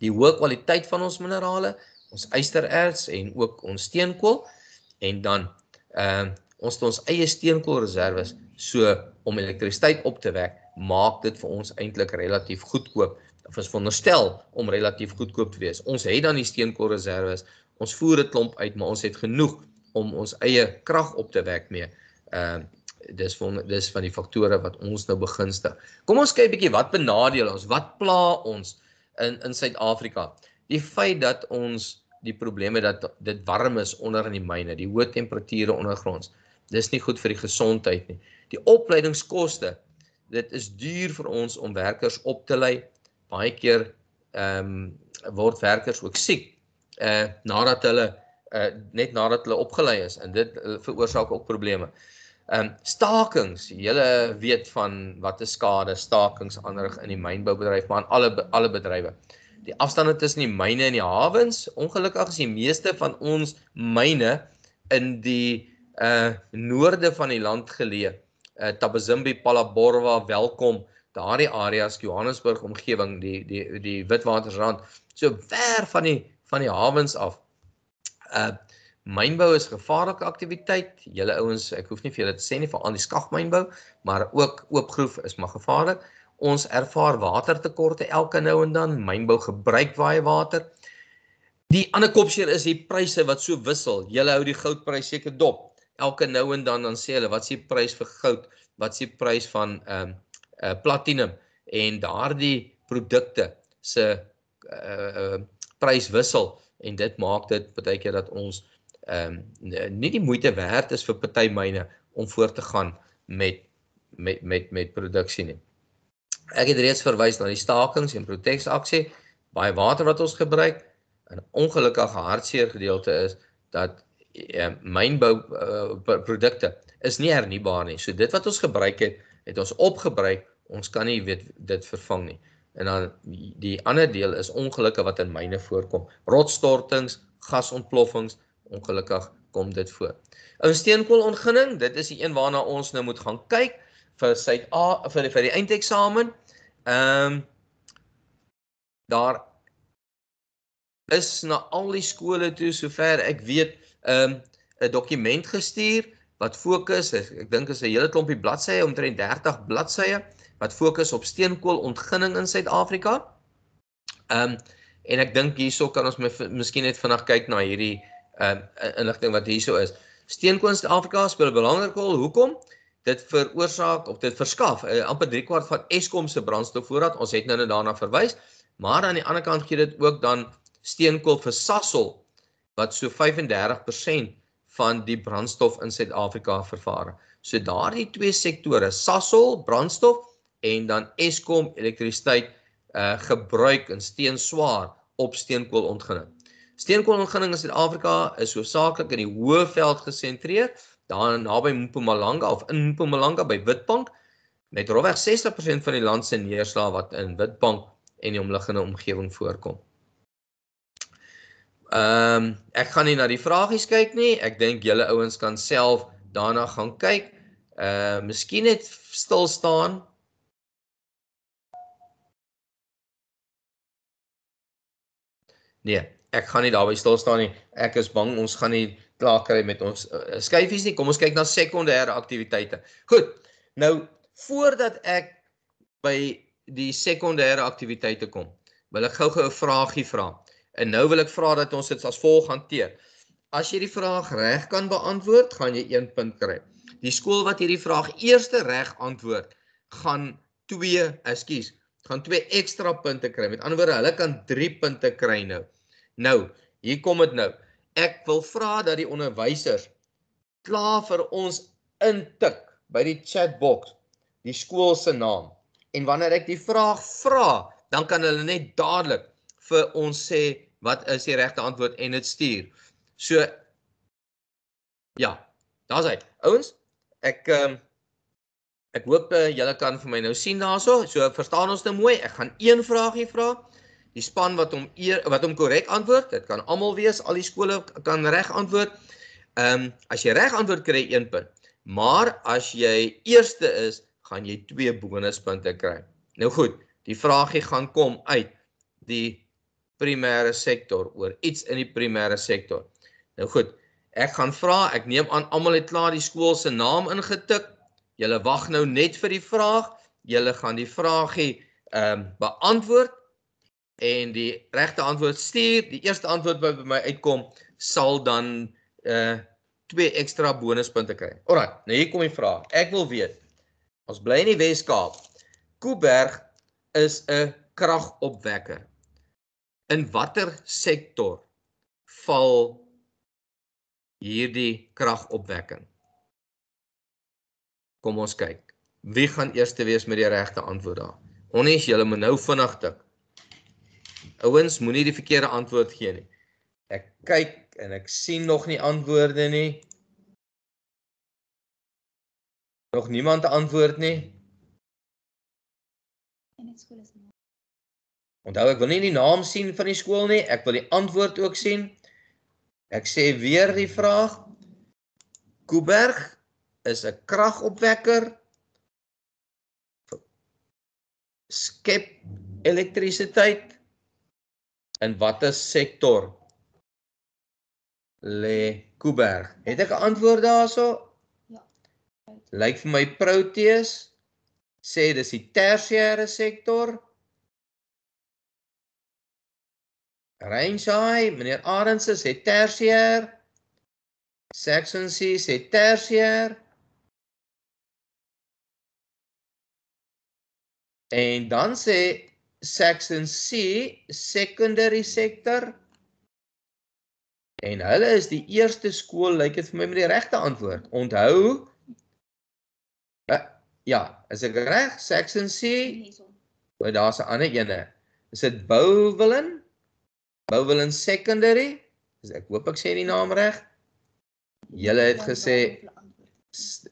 Die hoë kwaliteit van ons minerale, ons ystererts en ook ons steenkool, en dan um, ons ons eie steenkoolreserves, so om elektrisiteit op te wek, maak dit vir ons eintlik relatief goedkoop. Of is veronderstel om relatief goedkoop te wees. Ons het dan die steenkoolreserves, ons voer 'n klomp uit, maar ons het genoeg om ons eie krag op te wek mee. Ehm uh, dis van dis van die faktore wat ons nou begunstig. Kom ons kyk 'n bietjie wat benadeel ons, wat pla ons in in Suid-Afrika. Die feit dat ons die probleme dat dit warm is onder in die myne, die hoë temperature ondergronds. Dis nie goed vir die gesondheid nie. Die opleidingskoste, dit is duur vir ons om werkers op te lei. Baie keer um, word werkers ook siek uh, nadat hulle uh, net nadat hulle opgelei is en dit uh, veroorsaak ook probleme. Um, stakings, julle weet van wat is skade, stakings aanrig in die mynboubedryf, maar in alle, alle bedrywe. Die afstande tussen die myne en die hawens, ongelukkig is die meeste van ons myne in die uh, noorde van die land geleë. Uh, Tabazimbi, Palaborwa, Welkom, daardie areas, Johannesburg omgewing, die, die, die Witwatersrand, so ver van die, van die hawens af. Uh, Mynbou is gevaarlike aktiwiteit. Julle ouens, ek hoef nie vir julle te sê nie, veral die skagmynbou, maar ook oopgroef is maar gevaarlik. Ons ervaar watertekorte elke nou en dan. Mynbou gebruik baie water. Die ander kopseer is die pryse wat so wissel. Julle hou die goudprys seker dop. Elke nou en dan dan sê hulle, wat is die prys vir goud? Wat is die prys van um, uh, platinum? En daardie produkte se uh, uh, prys wissel en dit maak dit baie keer dat ons Um, nie die moeite werd is vir partytymyne om voort te gaan met, met, met, met produksie nie. Ek het reeds verwys na die stakings en proteksaksie, baie water wat ons gebruik, en ongelukkige hartseer gedeelte is dat uh, mynbouprodukte uh, is nie herniebaar nie. So dit wat ons gebruik het, het ons opgebruik, ons kan nie weet, dit vervang nie. En dan die ander deel is ongelukke wat in myne voorkom. Rotstortings, gasontploffings, ongelukkig kom dit voor. Ou steenkoolonginning, dit is die een waarna ons nou moet gaan kyk vir Suid-A vir die, vir die eindeksamen. Um, daar is na al die skole toe, sover ek weet, 'n um, dokument gestuur wat fokus, ek dink is 'n hele klompie bladsye, omtrent dertig bladsye, wat fokus op steenkoolontginning in Suid-Afrika. Um, en ek dink hierso kan ons my, miskien net vinnig kyk na hierdie Um, inligting wat hierso is. Steenkool in Suid-Afrika speel 'n belangrike rol. Hoekom? Dit veroorsaak of dit verskaf uh, amper drie kwart van Eskom se brandstofvoorraad. Ons het nou net daarna verwys, maar aan die ander kant gee dit ook dan steenkool vir Sasol wat so vyfendertig persent van die brandstof in Suid-Afrika vervaar. So daardie twee sektore, Sasol brandstof en dan Eskom elektrisiteit uh, gebruik in steenswaar op steenkoolontginning. Steenkoolontginning in Suid-Afrika is hoofsaaklik in die Hoëveld gesentreer, daar naby Mpumalanga of in Mpumalanga by Witbank, met rofweg sestig persent van die land se neerslae wat in Witbank en die omliggende omgewing voorkom. Um, ek gaan nie na die vragies kyk nie, ek dink julle ouens kan self daarna gaan kyk. Uh, miskien net stil staan. Nee. Ek gaan nie daarby stilstaan nie, ek is bang ons gaan nie klaar kry met ons uh, skyfies nie, kom ons kyk na sekondêre aktiwiteite. Goed, nou voordat ek by die sekondêre aktiwiteite kom, wil ek gou-gou 'n vraagie vra. En nou wil ek vra dat ons dit as volg hanteer. As jy die vraag reg kan beantwoord, gaan jy een punt kry. Die skool wat hierdie vraag eerste reg antwoord, gaan twee, ekskuus, gaan twee ekstra punte kry. Met ander woorde, hulle kan drie punte kry nou. Nou, hier kom dit nou. Ek wil vra dat die onderwysers klaar vir ons intik by die chatbox die skool se naam. En wanneer ek die vraag vra, dan kan hulle net dadelik vir ons sê wat is die regte antwoord en dit stuur. So ja, daar's hy. Ouens, ek um, ek hoop uh, julle kan vir my nou sien daarso. So verstaan ons nou mooi. Ek gaan een vraagie vra. Die span wat hom eer, wat hom korrek antwoord, dit kan almal wees, al die skole kan reg antwoord. Um, as jy reg antwoord kry, een punt. Maar as jy eerste is, gaan jy twee bonuspunte kry. Nou goed, die vraagie gaan kom uit die primêre sektor, oor iets in die primêre sektor. Nou goed, ek gaan vra, ek neem aan almal het klaar die skool se naam ingetik. Julle wag nou net vir die vraag. Julle gaan die vraagie um, beantwoord. En die regte antwoord stuur, die eerste antwoord wat by my uitkom, sal dan uh, twee ekstra bonuspunte kry. Alraai, nou hier kom die vraag. Ek wil weet, ons bly in die Wes-Kaap. Koeberg is 'n kragopwekker. In watter sektor val hierdie kragopwekking? Kom ons kyk. Wie gaan eerste wees met die regte antwoord daar? Onnies, julle moet nou vinnig tik. Ouens, moenie die verkeerde antwoord gee nie. Ek kyk en ek sien nog nie antwoorde nie. Nog niemand antwoord nie. Onthou, ek wil nie die naam sien van die skool nie. Ek wil die antwoord ook sien. Ek sê weer die vraag. Koeberg is 'n kragopwekker. Skep elektrisiteit. In watter sektor lê Koeberg? Het ek 'n antwoord daarso? Lyk vir my Proteus, sê dis die tersiêre sektor. Reinsaai, meneer Arendse sê tersiêr. Saxonsie sê tersiêr. En dan sê Saxonsie secondary sektor. En hulle is die eerste skool, lyk dit vir my met die regte antwoord. Onthou, ja, is ek reg? Saxonsie? O, daar's 'n ander ene. Is dit Bouwillen? Bouwillen Secondary? Ek hoop ek sê die naam reg. Julle het gesê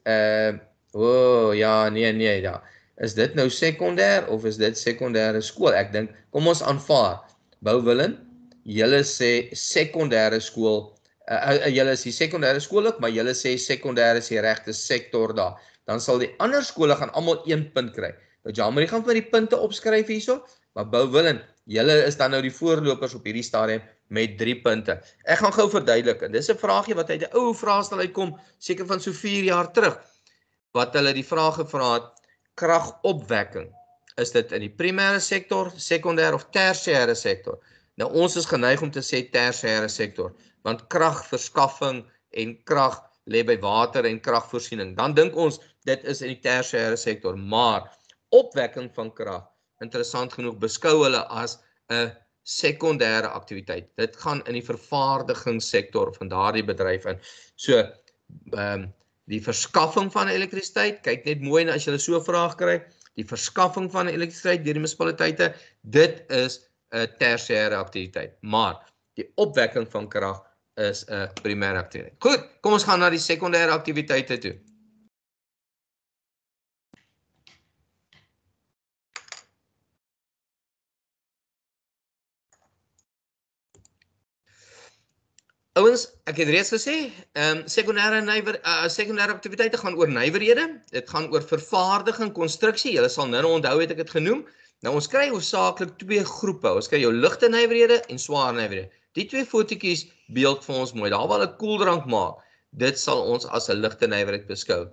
uh o oh, ja, nee nee, ja. Is dit nou sekondêr of is dit sekondêre skool? Ek dink kom ons aanvaar. Bouwillen, julle sê sekondêre skool. Uh, julle is die sekondêre skool ook, maar julle sê sekondêr is die regte sektor daar. Dan sal die ander skole gaan almal een punt kry. Nou Jamari gaan vir die punte opskryf hierso, maar Bouwillen, julle is dan nou die voorlopers op hierdie stadium met drie punte. Ek gaan gou verduidelik. En dis 'n vraagie wat uit 'n ou vraestel uitkom, seker van so vier jaar terug, wat hulle die vraag gevra het: kragopwekking. Is dit in die primêre sektor, sekondêr of tersiêre sektor? Nou ons is geneig om te sê tersiêre sektor, want kragverskaffing en krag lê by water en kragvoorsiening. Dan dink ons dit is in die tersiêre sektor, maar opwekking van krag, interessant genoeg, beskou hulle as 'n sekondêre aktiwiteit. Dit gaan in die vervaardigingssektor van daardie bedryf in. So um, die verskaffing van elektrisiteit, kyk net mooi na as jy so 'n vraag kry, die verskaffing van elektrisiteit deur die munisipaliteite, dit is 'n tersiêre aktiwiteit. Maar die opwekking van krag is 'n primêre aktiwiteit. Goed, kom ons gaan na die sekondêre aktiwiteite toe. Ouens, ek het reeds gesê, ehm um, sekondêre nywer uh, sekondêre aktiwiteite gaan oor nywerhede, dit gaan oor vervaardiging, konstruksie. Julle sal nou onthou het ek dit genoem. Nou ons kry hoofsaaklik twee groepe. Ons kry jou ligte nywerhede en swaar nywerhede. Die twee fotootjies beeld vir ons mooi. Daar waar hulle koeldrank maak, dit sal ons as 'n ligte nywerheid beskou.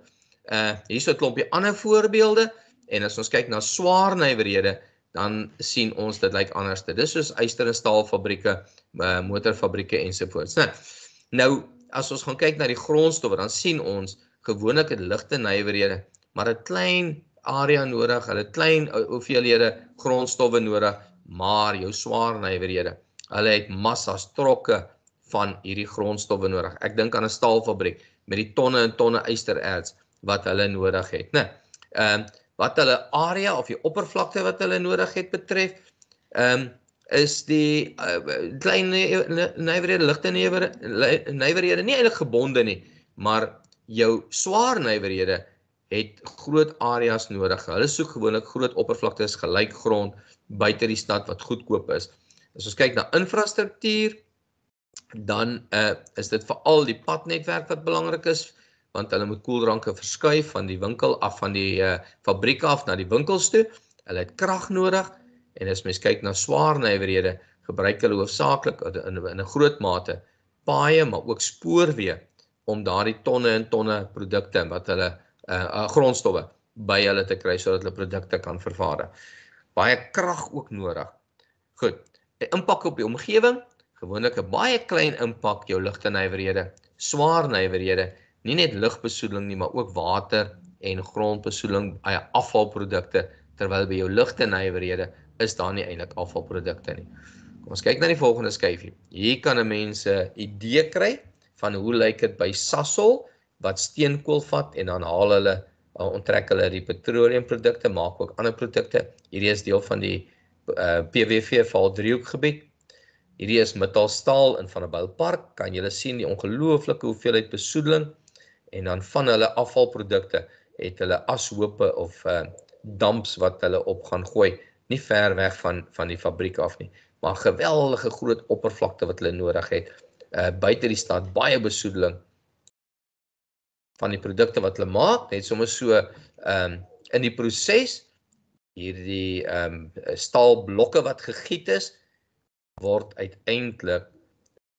Uh hierso 'n klompie ander voorbeelde en as ons kyk na swaar nywerhede, dan sien ons dit lyk anders. Dit is soos yster en staalfabrieke, uh, motorfabrieke ensovoorts. Nou, nou as ons gaan kyk na die grondstowwe, dan sien ons gewoonlik 'n ligte nywerhede, maar 'n klein area nodig, 'n klein hoeveelhede grondstowwe nodig, maar jou swaar nywerhede, hulle het massas, trokke van hierdie grondstowwe nodig. Ek dink aan 'n staalfabriek met die tonne en tonne ystererts wat hulle nodig het. Nee, um, wat hulle area of die oppervlakte wat hulle nodig het betref, um, is die uh, klein nywerhede, ligte nywerhede nie eintlik gebonde nie, maar jou swaar nywerhede het groot areas nodig. Hulle soek gewoonlik groot oppervlaktes, gelyk grond buite die stad wat goedkoop is. As ons kyk na infrastruktuur, dan uh, is dit veral die padnetwerk wat belangrik is, want hulle moet koeldranke verskuif van die winkel af, van die uh, fabriek af na die winkels toe. Hulle het krag nodig en as mens kyk na swaar nywerhede, gebruik hulle hoofsaaklik in, in 'n groot mate paaie, maar ook spoorweë om daardie tonne en tonne produkte wat hulle uh, uh, grondstowwe by hulle te kry sodat hulle produkte kan vervaardig. Baie krag ook nodig. Goed. Impak op die omgewing, gewoonlik 'n baie klein impak, jou ligte nywerhede, swaar nywerhede, nie net lugbesoedeling nie, maar ook water en grondbesoedeling, baie afvalprodukte, terwyl by jou ligte nywerhede is daar nie eintlik afvalprodukte nie. Ons kyk na die volgende skyfie. Hier kan 'n mens 'n idee kry van hoe lyk dit by Sasol wat steenkool vat en dan haal hulle uh, onttrek hulle die petroleumprodukte, maak ook ander produkte. Hierdie is deel van die uh, P W V val driehoekgebied. Hierdie is metaalstaal in Van der Bylpark. Kan julle sien die ongelooflike hoeveelheid besoedeling en dan van hulle afvalprodukte het hulle ashope of uh, damps wat hulle op gaan gooi. Nie ver weg van, van die fabriek af nie, maar geweldige groot oppervlakte wat hulle nodig het, uh, buiten die stad, baie besoedeling van die produkte wat hulle maak, net sommer so um, in die proses, hierdie um, staalblokke wat gegiet is, word uiteindelik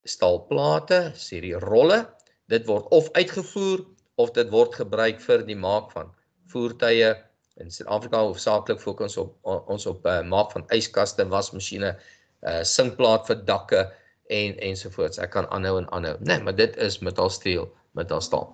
staalplate, hierdie rolle, dit word of uitgevoer, of dit word gebruik vir die maak van voertuie. In Suid-Afrika hoofsaaklik fokus ons op ons op uh, maak van yskaste, wasmasjiene, uh, sinkplaat vir dakke en ensovoorts. Ek kan aanhou en aanhou. Nee, maar dit is metaalsteel, metaalstaal.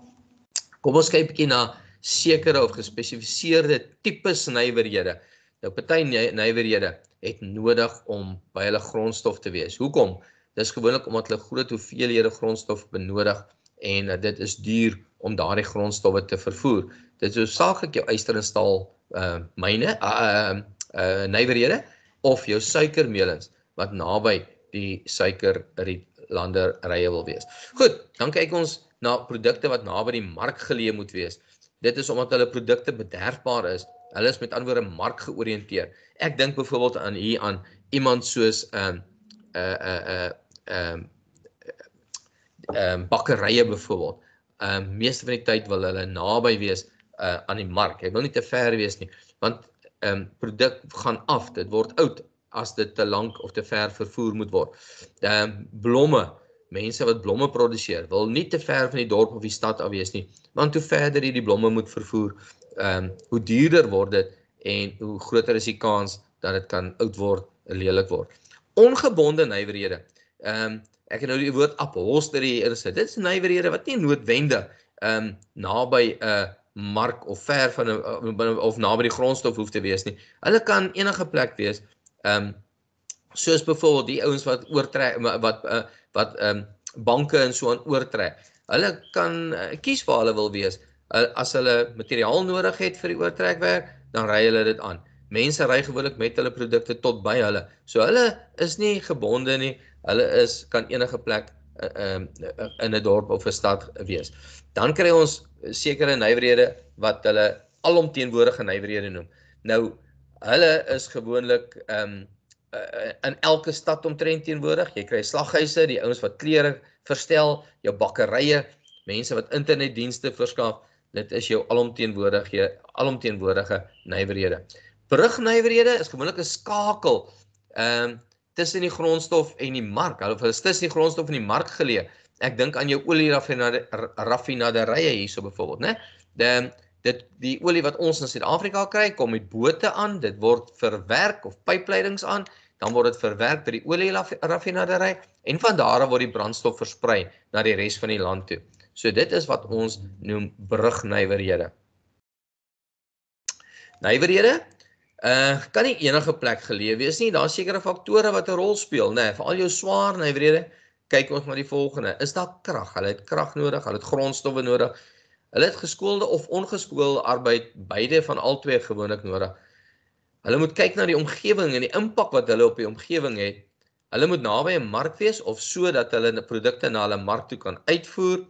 Kom ons kyk 'n bietjie na sekere of gespesifiseerde tipe nywerhede. Nou party nywerhede het nodig om by hulle grondstof te wees. Hoekom? Dis gewoonlik omdat hulle groot hoeveelhede grondstof benodig en uh, dit is duur om daardie grondstowwe te vervoer. Dit is hoofsaaklik jou yster en staal uh, myne, uh, uh, uh, nywerhede of jou suikermeulens wat naby die suikerlanderye wil wees. Goed, dan kyk ons na produkte wat naby die mark geleë moet wees. Dit is omdat hulle produkte bederfbaar is. Hulle is met ander woorde mark georiënteer. Ek dink byvoorbeeld aan hier aan iemand soos um, uh, uh, uh, um, um, bakkerye byvoorbeeld. Um, meeste van die tyd wil hulle naby wees uh, aan die mark. Hy wil nie te ver wees nie, want um, produk gaan af, dit word oud as dit te lank of te ver vervoer moet word. Um, blomme, mense wat blomme produseer, wil nie te ver van die dorp of die stad af wees nie, want hoe verder jy die blomme moet vervoer, um, hoe duurder word dit en hoe groter is die kans dat dit kan oud word, lelik word. Ongebonde nywerhede. Um, Ek het nou die woord upholstery ingesit. Dit is nywerhede wat nie noodwendig um, naby 'n uh, mark of ver van 'n uh, of naby die grondstof hoef te wees nie. Hulle kan enige plek wees. Um, soos byvoorbeeld die ouens wat oortrek wat uh, wat um, banke en so aan oortrek. Hulle kan uh, kies waar hulle wil wees. Uh, as hulle materiaal nodig het vir die oortrekwerk, dan ry hulle dit aan. Mense ry gewoonlik met hulle produkte tot by hulle. So hulle is nie gebonde nie. Hulle is kan enige plek uh, um, in 'n dorp of 'n stad wees. Dan kry ons sekere nywerhede wat hulle alomteenwoordige nywerhede noem. Nou hulle is gewoonlik um, uh, in elke stad omtrent teenwoordig. Jy kry slaghuise, die ouens wat klere verstel, jou bakkerye, mense wat internetdienste verskaf. Dit is jou alomteenwoordige alomteenwoordige nywerhede. Brugnywerhede is gewoonlik 'n skakel. Um, tussen die grondstof en die mark, of hulle is tussen die grondstof en die mark geleë. Ek dink aan jou olieraffinaderye hierso byvoorbeeld, né? Die, dit, die olie wat ons in Suid-Afrika kry, kom met bote aan, dit word verwerk of pypleidings aan, dan word dit verwerk by die olieraffinaderye en van daar af word die brandstof versprei na die res van die land toe. So dit is wat ons noem brugnywerhede. Nywerhede Uh, kan nie enige plek geleë wees nie, daar is sekere faktore wat 'n rol speel, nee, veral jou swaar nywerhede. Kyk ons na die volgende, is daar krag, hulle het krag nodig, hulle het grondstowwe nodig, hulle het geskoolde of ongeskoolde arbeid, beide van albei gewoonlik nodig. Hulle moet kyk na die omgewing en die impak wat hulle op die omgewing het. Hulle moet naby 'n mark wees of sodat hulle produkte na hulle mark toe kan uitvoer.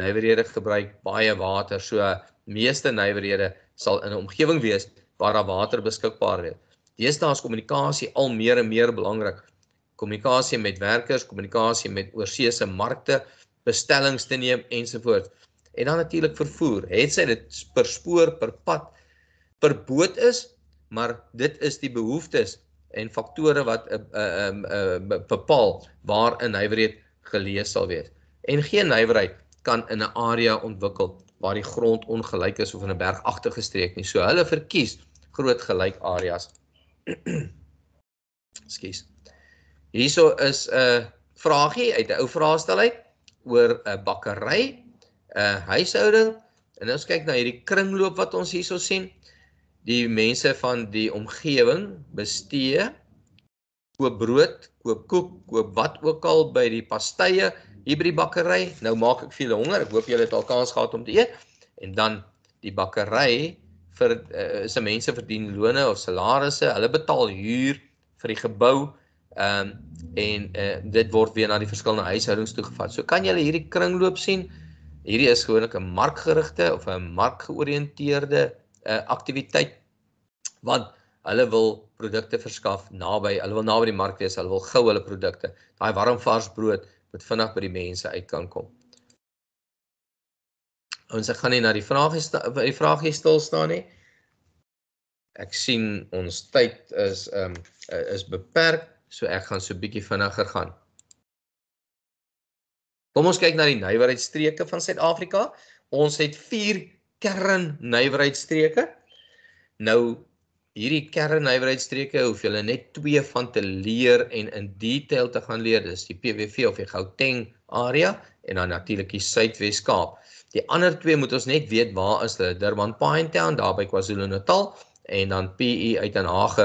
Nywerhede gebruik baie water, so meeste nywerhede sal in 'n omgewing wees waar daar water beskikbaar is. Deesdae is kommunikasie al meer en meer belangrik. Kommunikasie met werkers, kommunikasie met oorseese markte, bestellings te neem ensovoorts. En dan natuurlik vervoer. Het sy dit per spoor, per pad, per boot is, maar dit is die behoeftes en faktore wat uh, uh, uh, bepaal waar 'n nywerheid geleë sal wees. En geen nywerheid kan in 'n area ontwikkel waar die grond ongelyk is of in 'n bergagtige streek nie. So hulle verkies groot gelyk areas. Ekskuus. Hierso is 'n uh, vragie uit 'n ou vraestelluit oor 'n uh, bakkery, 'n uh, huishouding. En ons kyk na hierdie kringloop wat ons hierso sien. Die mense van die omgewing bestee koop brood, koop koek, koop wat ook al by die pastye, hier by die bakkery. Nou maak ek vir julle honger. Ek hoop julle het al kans gehad om te eet. En dan die bakkery vir uh, se mense verdien lone of salarisse, hulle betaal huur vir die gebou. Um, en uh, dit word weer na die verskillende huishoudings toegevat. So kan julle hierdie kringloop sien. Hierdie is gewoonlik 'n markgerigte of 'n markgeoriënteerde uh, aktiwiteit, want hulle wil produkte verskaf naby, hulle wil naby die mark wees, hulle wil gou hulle produkte. Daai warm vars brood moet vinnig by die mense uit kan kom. Ons gaan nie na die vragie die vragie stil staan nie. Ek sien ons tyd is um, is beperk. So ek gaan so 'n bietjie vinniger gaan. Kom ons kyk na die nywerheidsstreke van Suid-Afrika. Ons het vier kern nywerheidsstreke. Nou hierdie kern nywerheidsstreke hoef julle net twee van te leer en in detail te gaan leer. Dis die P W V of die Gauteng area en dan natuurlik die Suid-Wes-Kaap. Die ander twee moet ons net weet waar is hulle. Durban, Pinetown daar by KwaZulu-Natal en dan P E uit Den Haag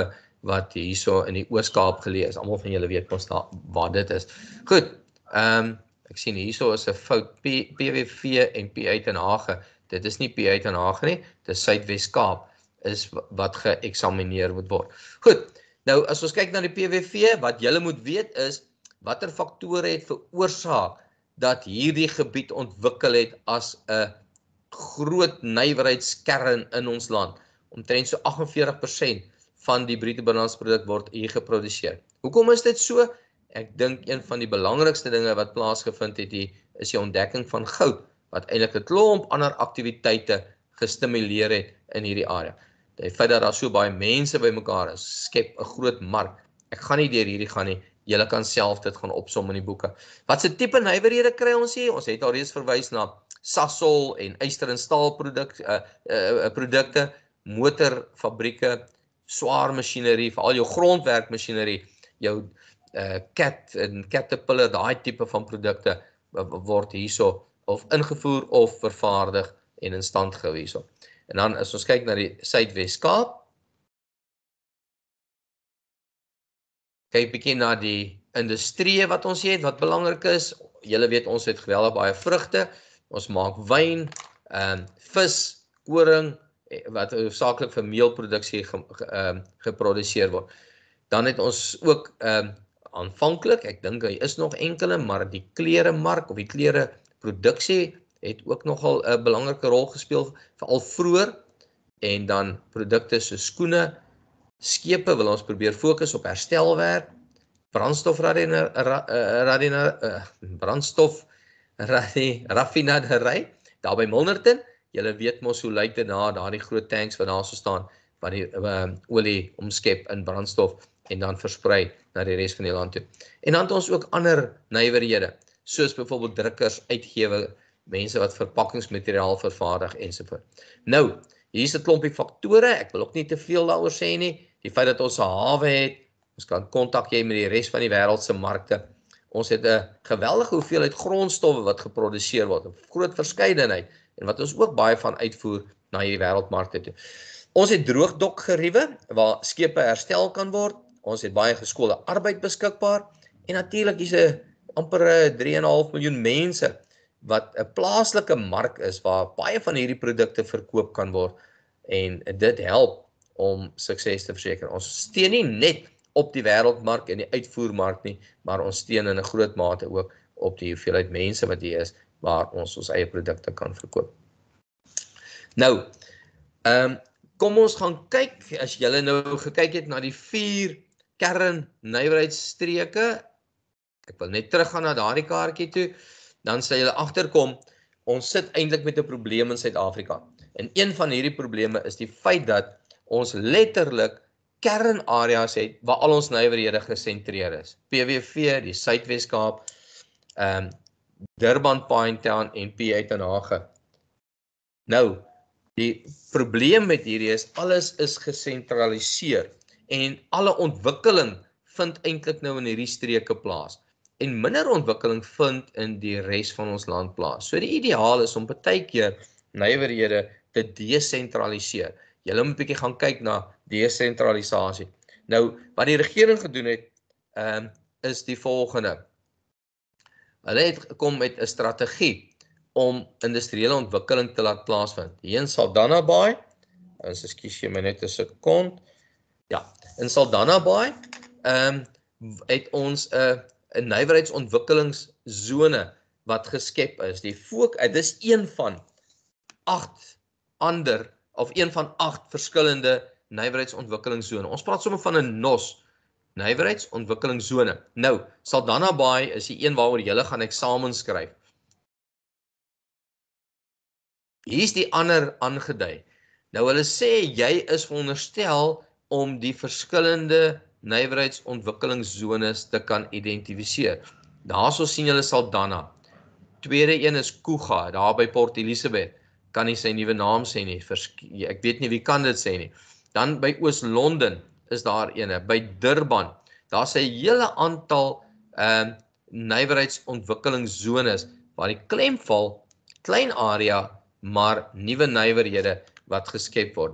wat hierso in die Oos-Kaap gelees. Almal van julle weet ons daar waar dit is. Goed. Ehm um, ek sien hierso is 'n fout P W V en P uit Den Haag. Dit is nie P uit Den Haag nie. Dit is Suidwes-Kaap is wat geëksamineer moet word. Goed. Nou as ons kyk na die P W V, wat julle moet weet is watter faktore het veroorsaak dat hierdie gebied ontwikkel het as 'n groot nywerheidskern in ons land. Omtrent so agt en veertig persent van die bruto balansproduk word hier geproduseer. Hoekom is dit so? Ek dink een van die belangrikste dinge wat plaasgevind het hier is die ontdekking van goud, wat eintlik 'n klomp ander aktiwiteite gestimuleer het in hierdie area. Die feit dat daar so baie mense bymekaar is, skep 'n groot mark. Ek gaan nie deur hierdie gaan nie. Julle kan self dit gaan opsom in die boeke. Wat se tipe nywerhede kry ons hier? Ons het al reeds verwys na Sasol en yster en staalproduk uh, uh, produkte, motorfabrieke, swaar masjinerie, veral jou grondwerkmasjinerie, jou uh, cat en caterpillar, daai tipe van produkte word hierso of ingevoer of vervaardig en in stand gehou hierso. En dan as ons kyk na die Suidwes-Kaap, kyk bietjie na die industrie wat ons het, wat belangrik is. Julle weet ons het geweldig baie vrugte. Ons maak wyn, um, vis, koring, wat hoofsaaklik vir meelproduksie ge, ge, um, geproduseer word. Dan het ons ook um, aanvanklik, ek dink hy is nog enkele, maar die kleremark of die klereproduksie het ook nogal 'n belangrike rol gespeel, veral vroeër. En dan produkte soos skoene, skepe wil ons probeer fokus op herstelwerk, brandstofraffinadery, daar by Milnerton. Julle weet mos hoe lyk dit na daardie groot tanks wat daar so staan wat die um, olie omskep in brandstof en dan versprei na die res van die land toe. En dan het ons ook ander nywerhede soos byvoorbeeld drukkers, uitgewe, mense wat verpakkingsmateriaal vervaardig ensovoorts. Nou, hier is 'n klompie faktore. Ek wil ook nie te veel daaroor sê nie. Die feit dat ons 'n hawe het, ons kan kontak hê met die res van die wêreld se markte. Ons het 'n geweldige hoeveelheid grondstowwe wat geproduseer word, 'n groot verskeidenheid. En wat ons ook baie van uitvoer na hierdie wêreldmarkte toe. Ons het droogdokgeriewe waar skepe herstel kan word. Ons het baie geskoolde arbeid beskikbaar en natuurlik is 'n amper drie en 'n half miljoen mense wat 'n plaaslike mark is waar baie van hierdie produkte verkoop kan word en dit help om sukses te verseker. Ons steun nie net op die wêreldmark en die uitvoermark nie, maar ons steun in 'n groot mate ook op die hoeveelheid mense wat hier is waar ons ons eie produkte kan verkoop. Nou, um, kom ons gaan kyk, as julle nou gekyk het na die vier kern nywerheidsstreke, ek wil net teruggaan na daardie kaartjie toe, dan sal julle agterkom, ons sit eintlik met 'n probleem in Suid-Afrika. En een van hierdie probleme is die feit dat ons letterlik kernareas het waar al ons nywerhede gesentreer is. P W V, die Suidwes-Kaap, ehm um, Durban, Pinetown en P uit Den Haag. Nou, die probleem met hierdie is alles is gesentraliseer en alle ontwikkeling vind eintlik nou in hierdie streke plaas en minder ontwikkeling vind in die res van ons land plaas. So die ideaal is om baie keer nywerhede te desentraliseer. Julle moet 'n bietjie gaan kyk na desentralisasie. Nou, wat die regering gedoen het um, is die volgende. Hulle het kom met 'n strategie om industriële ontwikkeling te laat plaasvind. Hier in Saldanha Bay, as ekskuus jy my net 'n sekond. Ja, in Saldanha Bay, ehm um, het ons 'n 'n nywerheidsontwikkelingsone wat geskep is. Die fokus, dit is een van agt ander of een van agt verskillende nywerheidsontwikkelingsone. Ons praat sommer van 'n N O S. Nywerheidsontwikkelingsone. Nou, Saldanha Bay is die een waaroor julle gaan eksamen skryf. Hier is die ander aangedui. Nou, hulle sê jy is veronderstel om die verskillende nywerheidsontwikkelingszones te kan identifiseer. Daarso sien julle Saldanha. Tweede een is Kuga, daar by Port Elizabeth. Kan nie sy nuwe naam sê nie. Ek weet nie wie kan dit sê nie. Dan by Oos-London is daar ene, by Durban. Daar is 'n hele aantal um, nywerheidsontwikkelingszones waar die klem val, klein area, maar nuwe nywerhede wat geskep word.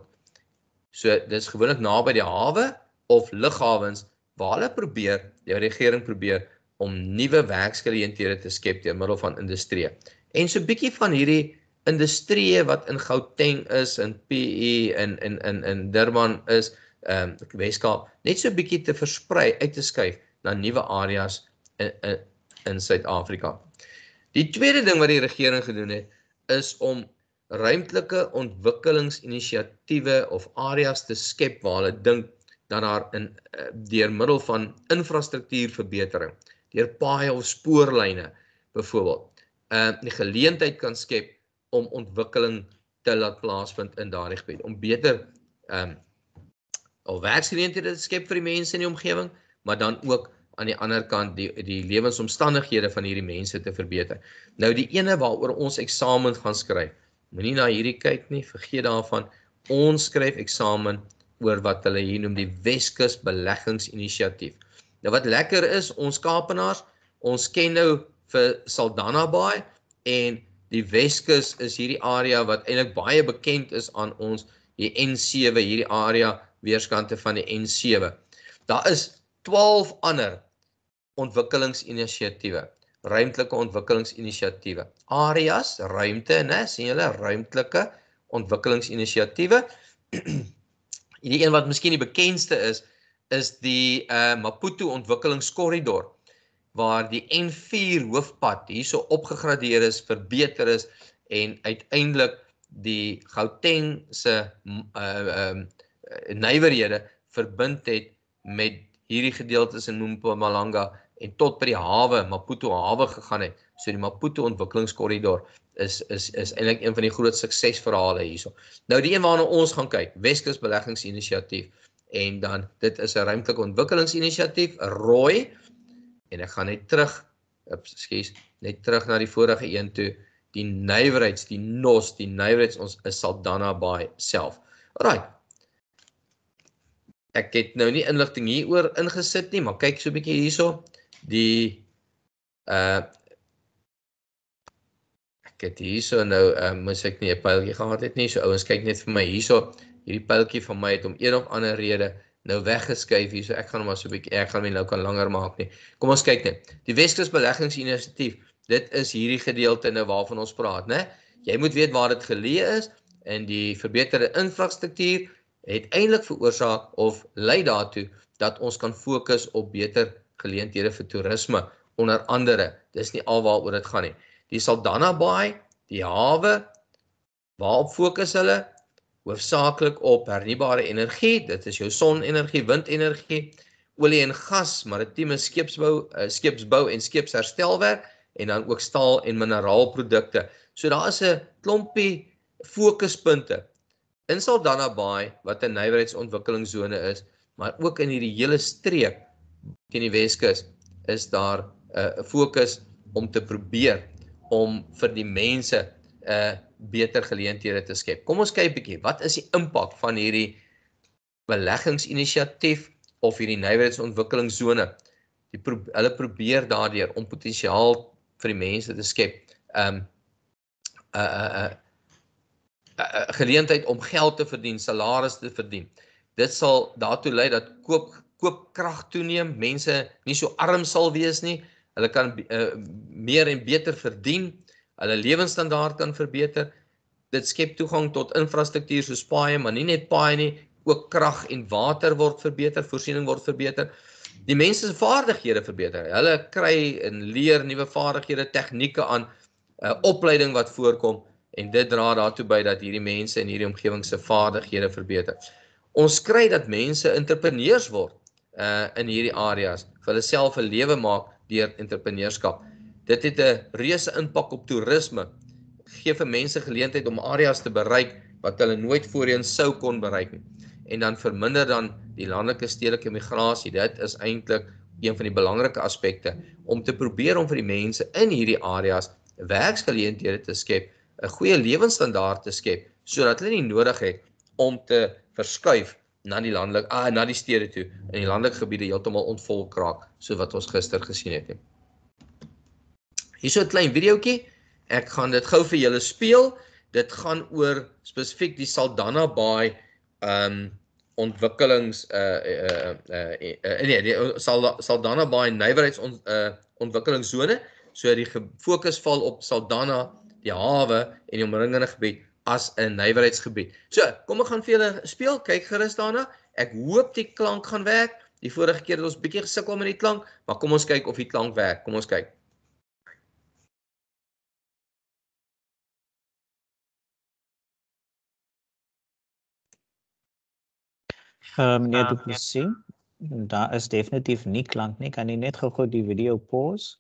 So dis gewoonlik naby die hawe of lughawens waar hulle probeer, die regering probeer om nuwe werksgeleenthede te skep deur middel van industrie. En so 'n bietjie van hierdie industrie wat in Gauteng is, in P E en in in in Durban is, ehm um, Wes-Kaap, net so 'n bietjie te versprei, uit te skuif na nuwe areas in in, in Suid-Afrika. Die tweede ding wat die regering gedoen het, is om ruimtelike ontwikkelingsinisiatiewe of areas te skep waar hulle dink dat daar in deur middel van infrastruktuurverbetering, deur paaie of spoorlyne byvoorbeeld, ehm um, die geleentheid kan skep om ontwikkeling te laat plaasvind in daardie gebied, om beter ehm um, al werksgeleenthede skep vir die mense in die omgewing, maar dan ook aan die ander kant die, die lewensomstandighede van hierdie mense te verbeter. Nou die ene waaroor ons eksamen gaan skryf, moenie na hierdie kyk nie, vergeet daarvan, ons skryf eksamen oor wat hulle hier noem die Westkisbeleggingsinitiatief. Nou wat lekker is, ons Kaapenaars, ons ken nou vir Saldanha Bay en die Weskus is hierdie area wat eintlik baie bekend is aan ons, die N sewe, hierdie area weerskante van die N sewe. Daar is twaalf ander ontwikkelingsinisiatiewe, ruimtelike ontwikkelingsinisiatiewe. Areas, ruimte, né, sien julle, ruimtelike ontwikkelingsinisiatiewe. Die een wat miskien die bekendste is, is die uh, Maputo ontwikkelingskorridor, waar die N vier hoofpad hierso opgegradeer is, verbeter is en uiteindelik die Gauteng se uh, um, nywerhede verbind het met hierdie gedeeltes in Mpumalanga en tot by die hawe, Maputo hawe gegaan het. So die Maputo ontwikkelingskorridor is is is eintlik een van die groot suksesverhale hierso. Nou die een waarna ons gaan kyk, Weskus beleggingsinisiatief, en dan dit is 'n ruimtelike ontwikkelingsinisiatief, rooi. En ek gaan net terug, ekskuus, net terug na die vorige een toe, die nywerheids, die N O S, die nywerheids ons is Saldanha Bay self. Alraai. Ek het nou nie inligting hieroor ingesit nie, maar kyk so 'n bietjie hierso. Die uh ek het hierso nou uh mos ek nie 'n pyltjie gehad het nie. So ouens kyk net vir my hierso. Hierdie pyltjie van my het om een of ander rede nou weggeskuif hierso. Ek gaan hom maar so 'n bietjie ek gaan hom nou kan langer maak nie. Kom ons kyk net. Die Weskus beleggingsinisiatief. Dit is hierdie gedeelte nou waarvan ons praat, né? Jy moet weet waar dit geleë is en die verbeterde infrastruktuur het eintlik veroorsaak of lei daartoe dat ons kan fokus op beter geleenthede vir toerisme, onder andere. Dis nie alwaaroor dit gaan nie. Die Saldanha Bay, die hawe, waarop fokus hulle? Hoofsaaklik op hernubare energie, dit is jou sonenergie, windenergie, olie en gas, maritieme skeepsbou, skeepsbou en skeepsherstelwerk en dan ook staal en mineraalprodukte. So daar is 'n klompie fokuspunte in Saldanha Bay, wat 'n nywerheidsontwikkelingsone is, maar ook in hierdie hele streek teen die Weskus is daar 'n uh, fokus om te probeer om vir die mense 'n uh, beter geleenthede te skep. Kom ons kyk 'n bietjie, wat is die impak van hierdie beleggingsinisiatief of hierdie nywerheidsontwikkelingsone? Die pro hulle probeer daardeur om potensiaal vir die mense te skep. Ehm um, uh, uh, uh, geleentheid om geld te verdien, salaris te verdien. Dit sal daartoe lei dat koop koopkrag toeneem, mense nie so arm sal wees nie, hulle kan uh, meer en beter verdien, hulle lewensstandaard kan verbeter, dit skep toegang tot infrastruktuur soos paaie, maar nie net paaie nie, ook krag en water word verbeter, voorsiening word verbeter, die mense se vaardighede verbeter, hulle kry en leer nuwe vaardighede, tegnieke aan, uh, opleiding wat voorkom, en dit dra daartoe by dat hierdie mense en hierdie omgewing se vaardighede verbeter. Ons kry dat mense entrepreneurs word uh, in hierdie areas, vir hulle self 'n lewe maak deur entrepreneurskap. Dit het 'n reuse impak op toerisme, gee vir mense geleentheid om areas te bereik wat hulle nooit voorheen sou kon bereik nie. En dan verminder dan die landelike stedelike migrasie. Dit is eintlik een van die belangrike aspekte om te probeer om vir die mense in hierdie areas werksgeleenthede te skep, 'n goeie lewensstandaard te skep, sodat hulle nie nodig het om te verskuif na die landelik, ah, na die stede toe, en die landelike gebiede heeltemal ontvolk raak, so wat ons gister gesien het. Hier so 'n klein videoetjie, ek gaan dit gou vir julle speel, dit gaan oor spesifiek die Saldanha Bay um, ontwikkelings, uh, uh, uh, uh, nee, die Saldanha Bay nywerheidsontwikkelingszone, so die fokus val op Saldanha, die hawe en die omringende gebied, as 'n nywerheidsgebied. So, kom ek gaan vir julle speel, kyk gerus daarna. Ek hoop die klank gaan werk. Die vorige keer het ons bietjie gesukkel met die klank, maar kom ons kyk of die klank werk. Kom ons kyk. Um, nee, dit moet sien. Daar is definitief nie klank nie. Kan jy net gou-gou die video pause?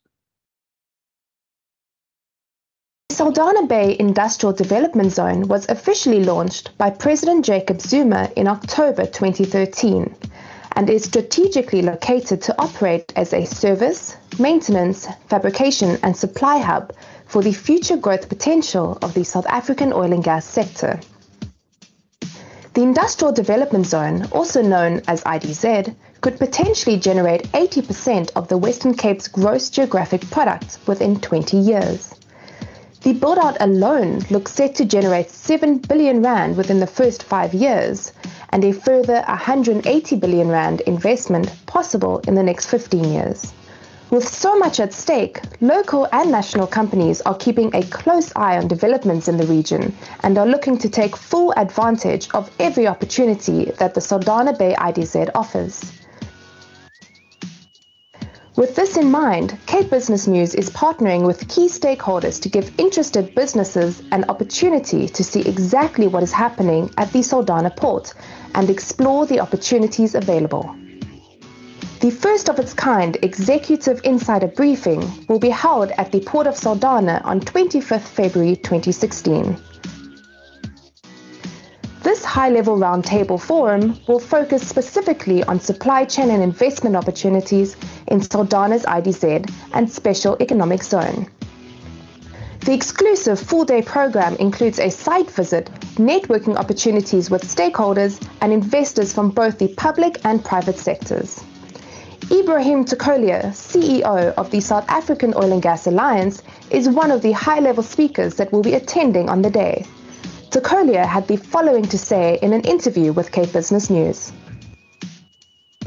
Saldanha Bay Industrial Development Zone was officially launched by President Jacob Zuma in October twenty thirteen and is strategically located to operate as a service, maintenance, fabrication and supply hub for the future growth potential of the South African oil and gas sector. The Industrial Development Zone, also known as I D Z, could potentially generate eighty percent of the Western Cape's gross geographic product within twenty years. The build-out alone looks set to generate seven billion rand within the first five years and a further one hundred eighty billion rand investment possible in the next fifteen years. With so much at stake, local and national companies are keeping a close eye on developments in the region and are looking to take full advantage of every opportunity that the Saldanha Bay I D Z offers. With this in mind, Cape Business News is partnering with key stakeholders to give interested businesses an opportunity to see exactly what is happening at the Saldanha port and explore the opportunities available. The first of its kind Executive Insider Briefing will be held at the Port of Saldanha on twenty-fifth February twenty sixteen. This high-level roundtable forum will focus specifically on supply chain and investment opportunities in Saldanha's I D Z and Special Economic Zone. The exclusive full-day program includes a site visit, networking opportunities with stakeholders and investors from both the public and private sectors. Ibrahim Tokolia, C E O of the South African Oil and Gas Alliance, is one of the high-level speakers that will be attending on the day. Tokolia had the following to say in an interview with Cape Business News.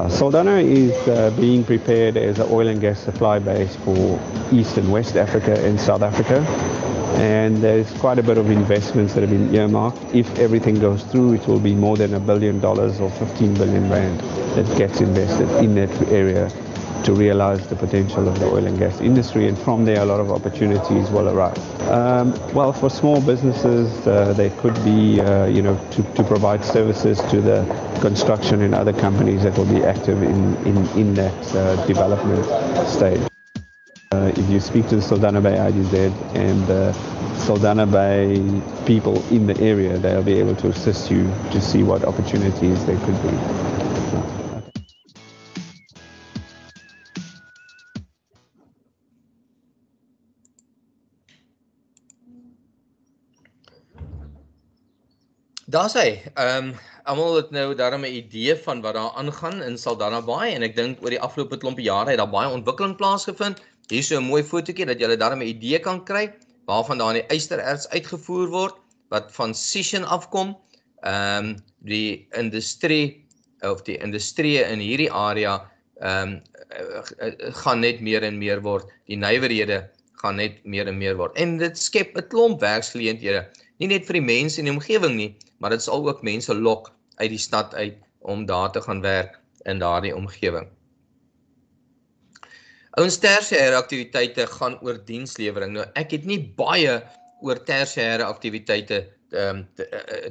Saldanha is uh, being prepared as an oil and gas supply base for East and West Africa and South Africa, and there's quite a bit of investments that have been earmarked. If everything goes through, it will be more than a billion dollars or fifteen billion rand that gets invested in that area to realize the potential of the oil and gas industry, and from there a lot of opportunities will arise. Um, well, for small businesses, uh, they could be, uh, you know, to, to provide services to the construction and other companies that will be active in, in, in that uh, development stage. Uh, if you speak to the Saldanha Bay I D Z and the Saldanha Bay people in the area, they'll be able to assist you to see what opportunities there could be. Daar sê, um, almal het nou daarom 'n idee van wat daar aangaan in Saldanha Bay, en ek dink oor die afgelope klompie jare het daar baie ontwikkeling plaasgevind. Hier so 'n mooi fotootjie dat julle daarom 'n idee kan kry waarvan daar die ystererts uitgevoer word, wat van Sishen afkom. Um, die industrie of die industrie in hierdie area ehm um, gaan net meer en meer word. Die nywerhede gaan net meer en meer word. En dit skep 'n klomp werksgeleenthede, nie net vir die mense in die omgewing nie, maar dit sal ook mense lok uit die stad uit om daar te gaan werk in daardie omgewing. Ons tersiêre aktiwiteite gaan oor dienslewering. Nou ek het nie baie oor tersiêre aktiwiteite um, te,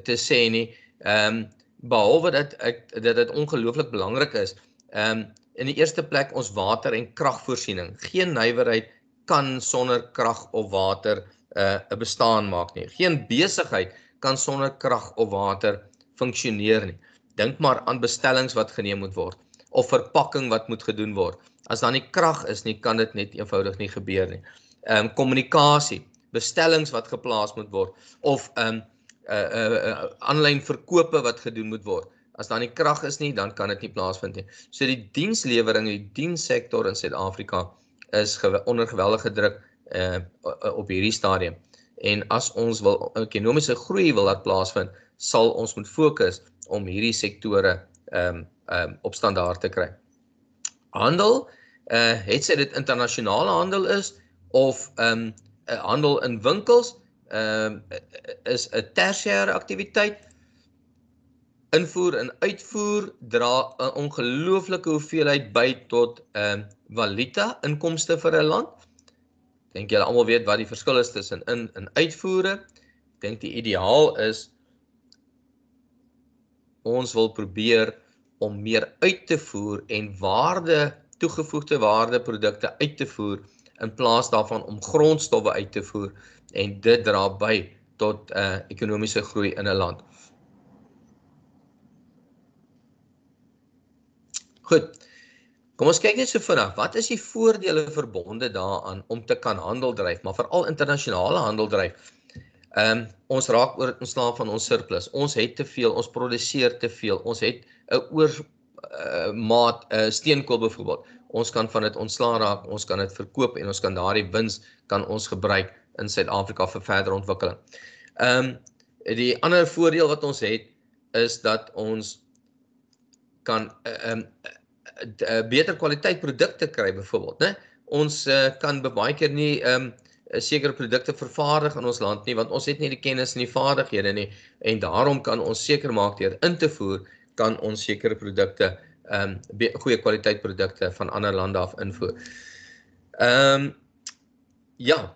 te sê nie. Ehm um, behalwe dat ek dat dit ongelooflik belangrik is. Ehm um, in die eerste plek ons water en kragvoorsiening. Geen nywerheid kan sonder krag of water 'n uh, bestaan maak nie. Geen besigheid kan sonder krag of water funksioneer nie. Dink maar aan bestellings wat geneem moet word of verpakking wat moet gedoen word. As daar nie krag is nie, kan dit net eenvoudig nie gebeur nie. Ehm um, kommunikasie, bestellings wat geplaas moet word of ehm um, uh uh aanlyn uh, verkope wat gedoen moet word. As daar nie krag is nie, dan kan dit nie plaasvind nie. So die dienslewering, die diensektor in Suid-Afrika is gew- onder geweldige druk uh op hierdie stadium. En as ons wil ekonomiese groei wil laat plaasvind, sal ons moet fokus om hierdie sektore ehm um, um, op standaard te kry. Handel, uh, het sy dit internasionale handel is, of um, handel in winkels, um, is 'n tersiêre aktiwiteit. Invoer en uitvoer dra 'n ongelooflike hoeveelheid by tot um, valuta inkomste vir 'n land. Dink julle almal weet wat die verskil is tussen in en uitvoere. Ek dink die ideaal is ons wil probeer om meer uit te voer en waarde, toegevoegde waarde produkte uit te voer in plaas daarvan om grondstowwe uit te voer en dit dra by tot uh, ekonomiese groei in 'n land. Goed. Kom ons kyk net so vinnig, wat is die voordele verbonde daaraan om te kan handel dryf, maar veral internasionale handel dryf? Um, ons raak oor ontslaan van ons surplus. Ons het te veel, ons produseer te veel. Ons het 'n oor uh, maat uh, steenkool byvoorbeeld. Ons kan van dit ontslaan raak, ons kan dit verkoop en ons kan daardie wins kan ons gebruik in Suid-Afrika vir verdere ontwikkeling. Um, die ander voordeel wat ons het is dat ons kan uh, um, uh, beter kwaliteit produkte kry byvoorbeeld, né? Ons uh, kan baie keer nie um, sekere produkte vervaardig in ons land nie, want ons het nie die kennis en die vaardighede nie, en daarom kan ons seker maak deur in te voer, kan ons sekere produkte, um, goeie kwaliteit produkte van ander lande af invoer. Um, ja,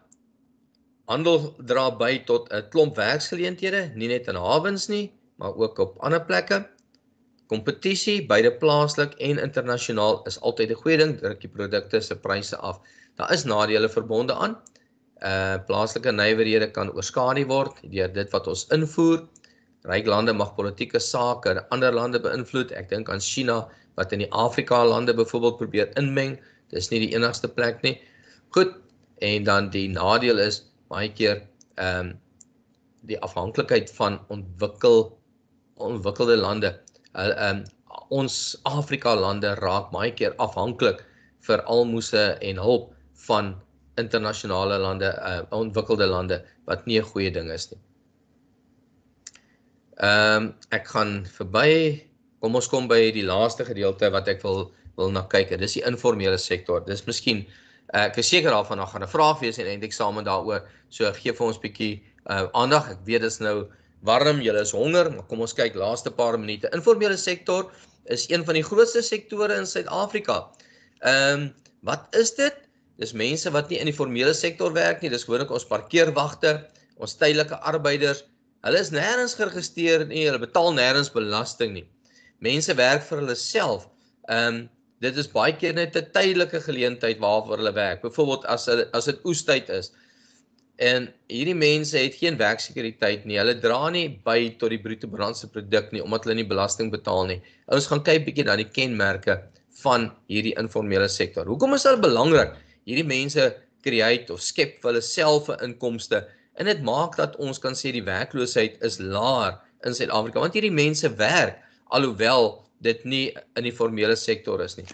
handel dra by tot 'n klomp werksgeleenthede, nie net in hawens nie, maar ook op ander plekke. Kompetisie, beide plaaslik en internasionaal, is altyd 'n goeie ding, druk die produkte se pryse af. Daar is nadele verbonde aan. Uh, plaaslike nywerhede kan oorskadu word deur dit wat ons invoer. Ryk lande mag politieke sake in ander lande beïnvloed. Ek dink aan China wat in die Afrika lande byvoorbeeld probeer inmeng. Dis nie die enigste plek nie. Goed, en dan die nadeel is baie keer ehm um, die afhanklikheid van ontwikkel ontwikkelde lande. Uh, um, ons Afrika lande raak baie keer afhanklik vir almoses en hulp van internasionale lande, uh, ontwikkelde lande, wat nie 'n goeie ding is nie. Um, ek gaan verby, kom ons kom by die laaste gedeelte wat ek wil, wil na kyk, dis die informele sektor. Dis miskien, uh, ek is seker daarvan, daar gaan 'n vraag wees en eindeksamen daaroor, so gee vir ons 'n bietjie uh, aandag. Ek weet dit is nou warm, julle is honger, maar kom ons kyk laaste paar minute. Informele sektor is een van die grootste sektore in Suid-Afrika. Um, wat is dit? Dis mense wat nie in die formele sektor werk nie, dis gewoonlik ons parkeerwagte, ons tydelike arbeiders. Hulle is nêrens geregistreer nie, hulle betaal nêrens belasting nie. Mense werk vir hulle self. Um, dit is baie keer net 'n tydelike geleentheid waarvoor hulle werk. Byvoorbeeld as hulle, as dit oestyd is. En hierdie mense het geen werksekuriteit nie. Hulle dra nie by tot die bruto binnelandse produk nie, omdat hulle nie belasting betaal nie. Ons gaan kyk bietjie na die kenmerke van hierdie informele sektor. Hoekom is hulle belangrik? Hierdie mense create of skep vir hulle self 'n inkomste en dit maak dat ons kan sê die werkloosheid is laer in Suid-Afrika want hierdie mense werk alhoewel dit nie in die formele sektor is nie.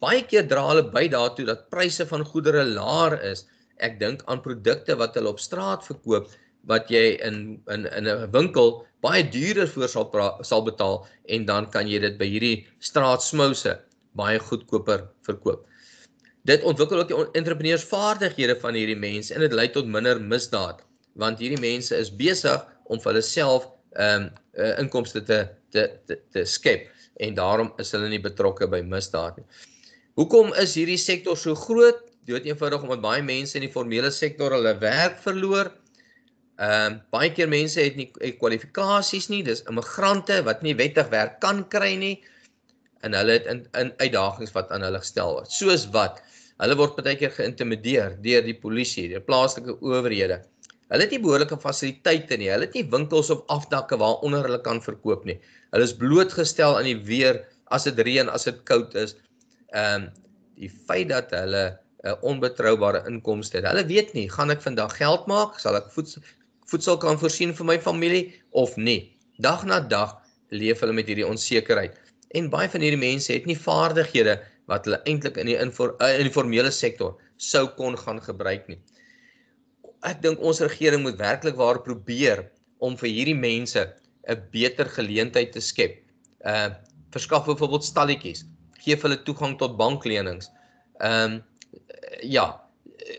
Baie keer dra hulle by daartoe dat pryse van goedere laer is. Ek dink aan produkte wat hulle op straat verkoop wat jy in in in 'n winkel baie duurder voor sal pra, sal betaal en dan kan jy dit by hierdie straatsmouse baie goedkoper verkoop. Dit ontwikkel ook die entrepreneursvaardighede van hierdie mense en dit lei tot minder misdaad, want hierdie mense is besig om vir hulle self um, uh, inkomste te, te, te, te skep en daarom is hulle nie betrokke by misdaad nie. Hoekom is hierdie sektor so groot? Dood eenvoudig omdat baie mense in die formele sektor hulle werk verloor. Um, baie keer mense het nie kwalifikasies nie, dis immigrante wat nie wettig werk kan kry nie, en hulle het in, in uitdagings wat aan hulle gestel word. Soos wat, hulle word baie keer geïntimideer deur die polisie, deur plaaslike owerhede. Hulle het nie behoorlike fasiliteite nie, hulle het nie winkels of afdakke waaronder hulle kan verkoop nie. Hulle is blootgestel aan die weer, as dit reën, as dit koud is. Um, die feit dat hulle uh, onbetrouwbare inkomste het. Hulle weet nie, gaan ek vandag geld maak? Sal ek voedsel, voedsel kan voorsien vir my familie? Of nie? Dag na dag leef hulle met hierdie onsekerheid. En baie van hierdie mense het nie vaardighede wat hulle eintlik in die infor, uh, informele sektor sou kon gaan gebruik nie. Ek dink ons regering moet werklik waar probeer om vir hierdie mense 'n beter geleentheid te skep. Uh, verskaf byvoorbeeld stalletjies, geef hulle toegang tot banklenings, um, ja,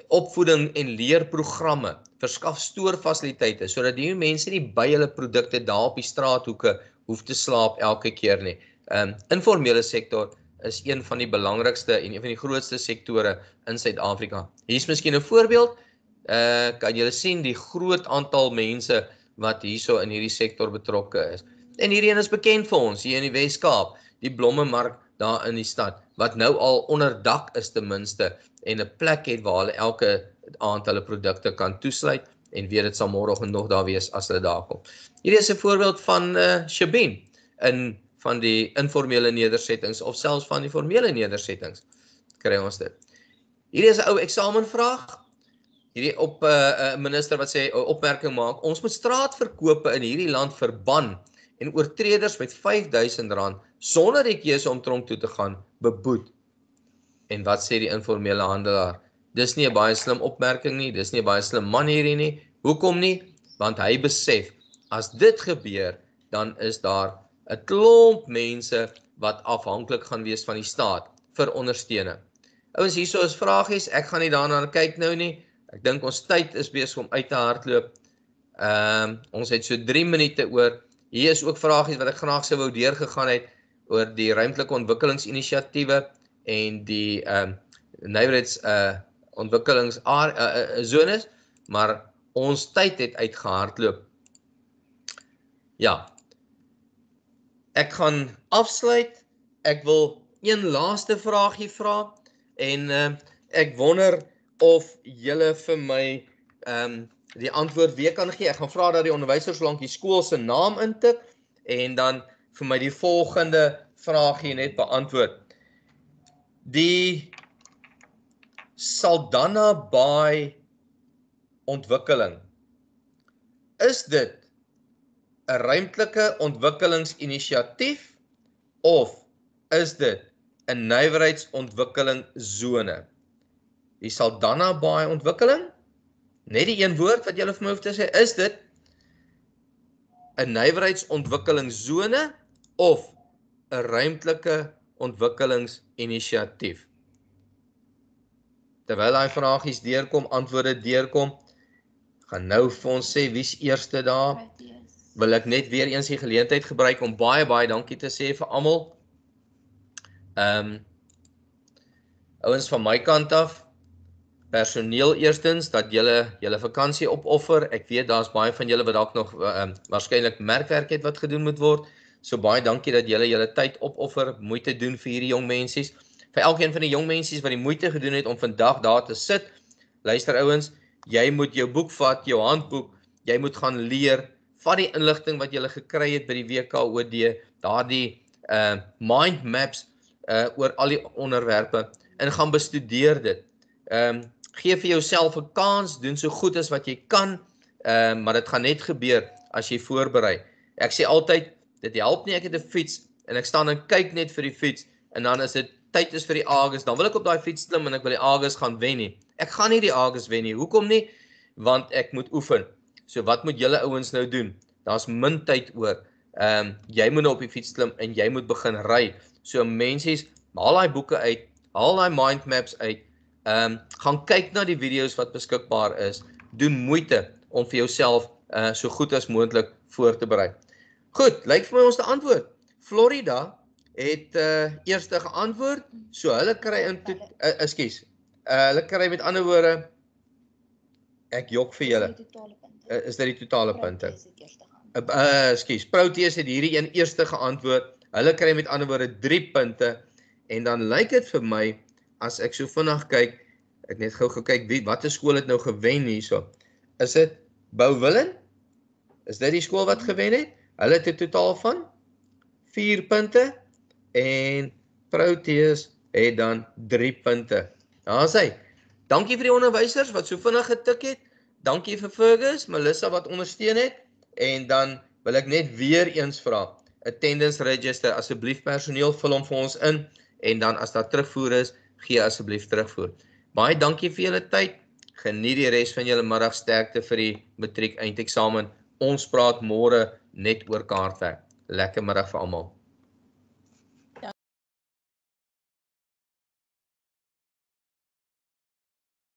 opvoeding en leerprogramme, verskaf stoorfasiliteite, sodat die mense nie by hulle produkte daar op die straathoeke hoef te slaap elke keer nie. Um, informele sektor is een van die belangrikste en een van die grootste sektore in Suid-Afrika. Hier is miskien 'n voorbeeld. Uh, kan julle sien die groot aantal mense wat hierso in hierdie sektor betrokke is. En hierdie een is bekend vir ons, hier in die Wes-Kaap, die blommemark daar in die stad, wat nou al onder dak is ten minste, en 'n plek het waar hulle elke aand hulle produkte kan toesluit, en weet dit sal môreoggend nog daar wees as hulle daar kom. Hierdie is 'n voorbeeld van uh, Shebeen, in van die informele nedersettings, of selfs van die formele nedersettings, kry ons dit. Hierdie is 'n ou eksamenvraag, hierdie op uh, minister wat sê, opmerking maak, ons moet straatverkope in hierdie land verban en oortreders met vyfduisend rand, sonder die keuse om tronk toe te gaan, beboet. En wat sê die informele handelaar? Dis nie 'n baie slim opmerking nie, dis nie 'n baie slim man hierdie nie. Hoekom nie? Want hy besef, as dit gebeur, dan is daar 'n klomp mense wat afhanklik gaan wees van die staat vir ondersteuning. Ouens, hierso is vragies, ek gaan nie daarna kyk nou nie. Ek dink ons tyd is besig om uit te hardloop. Um, ons het so drie minute oor. Hier is ook vragies wat ek graag sou wou deurgegaan het oor die ruimtelike ontwikkelingsinisiatiewe en die um, nywerheids uh, ontwikkelingszones, uh, uh, uh, maar ons tyd het uitgehardloop. Ja, ek gaan afsluit. Ek wil een laaste vraagie vra en uh, ek wonder of julle vir my um, die antwoord weer kan gee. Ek gaan vra dat die onderwysers lank die skool se naam intik en dan vir my die volgende vraagie net beantwoord. Die Saldanha Bay ontwikkeling, is dit 'n ruimtelike ontwikkelingsinisiatief of is dit 'n nywerheidsontwikkelingsone? Die Saldanha Bay ontwikkeling, net die een woord wat julle vir my hoef te sê, is dit 'n nywerheidsontwikkelingsone of 'n ruimtelike ontwikkelingsinisiatief? Terwyl daai vragies deurkom, antwoorde deurkom, gaan nou vir ons sê wie's eerste daar. Wil ek net weer eens die geleentheid gebruik om baie baie dankie te sê vir almal. Ehm um, ouens van my kant af, personeel eerstens, dat julle julle vakansie opoffer. Ek weet daar's baie van julle wat dalk nog uh, waarskynlik merkwerk het wat gedoen moet word. So baie dankie dat julle julle tyd opoffer, moeite doen vir hierdie jong mensies. Vir elkeen van die jong mensies wat die moeite gedoen het om vandag daar te sit. Luister ouens, jy moet jou boek vat, jou handboek, jy moet gaan leer. Vat die inligting wat julle gekry het by die W K O D, daardie uh, mind maps uh, oor al die onderwerpe en gaan bestudeer dit. Um, geef vir jouself 'n kans, doen so goed as wat jy kan, um, maar dit gaan net gebeur as jy voorberei. Ek sê altyd, dit help nie, ek het 'n fiets, en ek staan en kyk net vir die fiets, en dan is dit, tyd is vir die Argus, dan wil ek op daai fiets klim, en ek wil die Argus gaan wen nie. Ek gaan nie die Argus wen nie, hoekom nie? Want ek moet oefen. So wat moet julle ouens nou doen? Daar's min tyd oor. Ehm um, jy moet nou op die fiets klim en jy moet begin ry. So mensies, haal daai boeke uit, haal daai mind maps uit. Ehm um, gaan kyk na die video's wat beskikbaar is. Doen moeite om vir jouself uh, so goed as moontlik voor te berei. Goed, lyk vir my ons te antwoord. Florida het uh, eerste geantwoord. So hulle kry in uh, ekskuus. Uh, hulle kry met ander woorde ek jok vir julle. Uh, is dit die totale punte? Uh, excuse, Proteus het hierdie een eerste geantwoord. Hulle kry met ander woorde drie punte en dan lyk dit vir my as ek so vinnig kyk, ek net gou gekyk wie watter skool het nou gewen hierso. Is dit Bouwillen? Is dit die skool wat gewen het? Hulle het 'n totaal van vier punte en Proteus het dan drie punte. Daar's hy. Dankie vir die onderwysers wat so vinnig getik het. Dankie vir Fergus, Melissa wat ondersteun het. En dan wil ek net weer eens vra, attendance register, asseblief personeel, vul hom vir ons in, en dan as daar terugvoer is, gee asseblief terugvoer. Baie dankie vir julle tyd, geniet die res van julle middag, sterkte vir die matriek eindeksamen, ons praat môre net oor kaartwerk. Lekker middag vir almal.